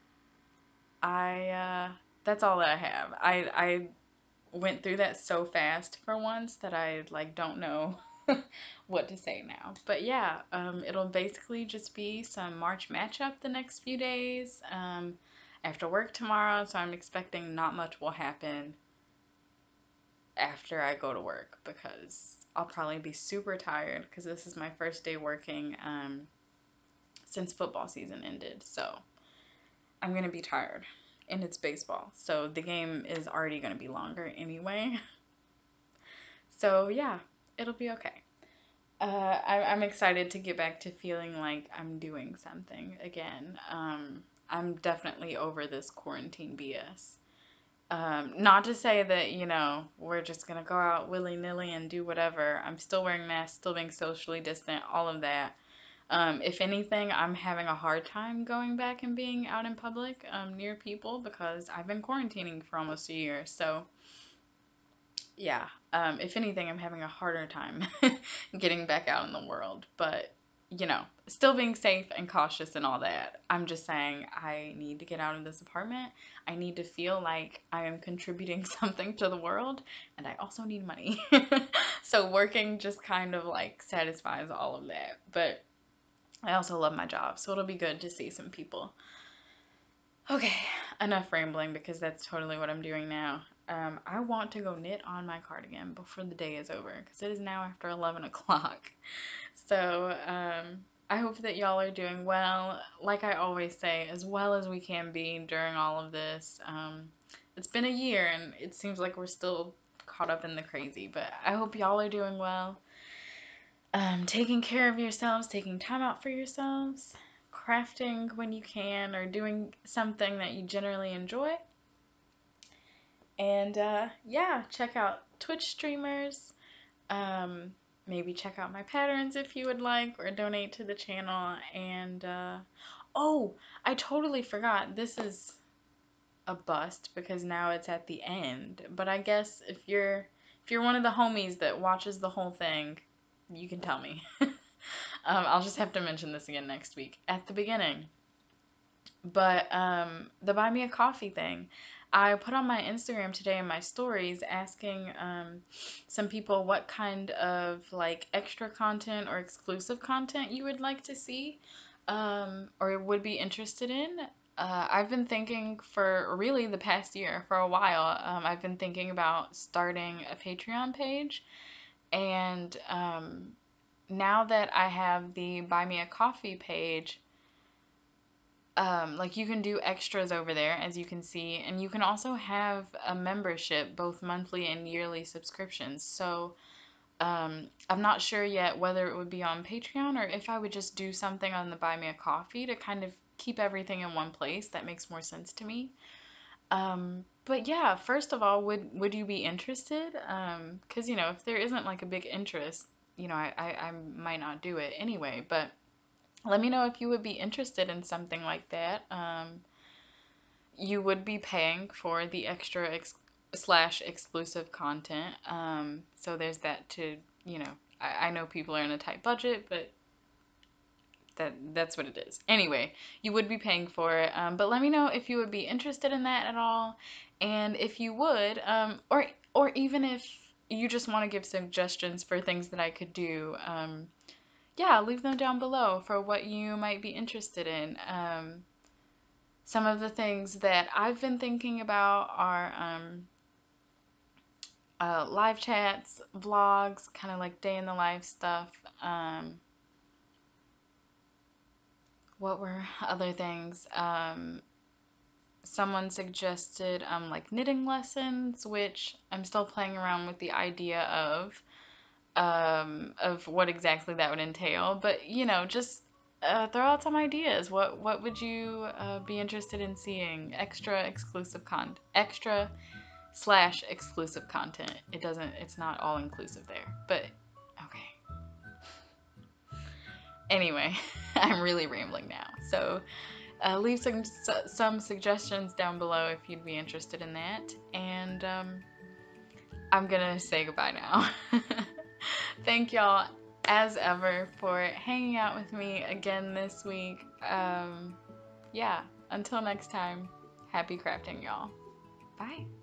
I, uh, that's all that I have. I, I went through that so fast for once that I like don't know what to say now. But yeah, um, it'll basically just be some March Matchup the next few days. Um, I have to work tomorrow, so I'm expecting not much will happen after I go to work because I'll probably be super tired because this is my first day working um, since football season ended. So I'm going to be tired, and it's baseball, so the game is already going to be longer anyway. So yeah. It'll be okay. Uh, I, I'm excited to get back to feeling like I'm doing something again. Um, I'm definitely over this quarantine B S. Um, not to say that, you know, we're just going to go out willy-nilly and do whatever. I'm still wearing masks, still being socially distant, all of that. Um, if anything, I'm having a hard time going back and being out in public um, near people because I've been quarantining for almost a year, so... Yeah, um, if anything, I'm having a harder time getting back out in the world, but, you know, still being safe and cautious and all that. I'm just saying I need to get out of this apartment. I need to feel like I am contributing something to the world, and I also need money. So working just kind of, like, satisfies all of that, but I also love my job, so it'll be good to see some people. Okay, enough rambling because that's totally what I'm doing now. Um, I want to go knit on my cardigan before the day is over because it is now after eleven o'clock. So um, I hope that y'all are doing well. Like I always say, as well as we can be during all of this. Um, it's been a year and it seems like we're still caught up in the crazy, but I hope y'all are doing well. Um, taking care of yourselves, taking time out for yourselves, crafting when you can, or doing something that you generally enjoy. And, uh, yeah, check out Twitch streamers, um, maybe check out my patterns if you would like, or donate to the channel, and, uh, oh, I totally forgot, this is a bust, because now it's at the end, but I guess if you're, if you're one of the homies that watches the whole thing, you can tell me. um, I'll just have to mention this again next week at the beginning. But um, the Buy Me a Coffee thing, I put on my Instagram today in my stories asking um, some people what kind of like extra content or exclusive content you would like to see um, or would be interested in. Uh, I've been thinking for really the past year, for a while, um, I've been thinking about starting a Patreon page, and um, now that I have the Buy Me a Coffee page, Um, like you can do extras over there, as you can see, and you can also have a membership, both monthly and yearly subscriptions. So um, I'm not sure yet whether it would be on Patreon or if I would just do something on the Buy Me a Coffee to kind of keep everything in one place. That makes more sense to me. Um, but yeah, first of all, would would you be interested? Um, 'cause you know, if there isn't like a big interest, you know, I, I, I might not do it anyway, but let me know if you would be interested in something like that. Um, you would be paying for the extra ex slash exclusive content. Um, so there's that to, you know, I, I know people are in a tight budget, but that that's what it is. Anyway, you would be paying for it. Um, but let me know if you would be interested in that at all. And if you would, um, or, or even if you just want to give suggestions for things that I could do, um, yeah, leave them down below for what you might be interested in. Um, some of the things that I've been thinking about are um, uh, live chats, vlogs, kind of like day in the life stuff. Um, what were other things? Um, someone suggested um, like knitting lessons, which I'm still playing around with the idea of. Um, of what exactly that would entail, but you know, just uh, throw out some ideas. What what would you uh, be interested in seeing? Extra exclusive con, extra slash exclusive content. It doesn't. It's not all inclusive there. But okay. Anyway, I'm really rambling now. So uh, leave some some suggestions down below if you'd be interested in that. And um, I'm gonna say goodbye now. Thank y'all, as ever, for hanging out with me again this week. Um, yeah, until next time, happy crafting, y'all. Bye.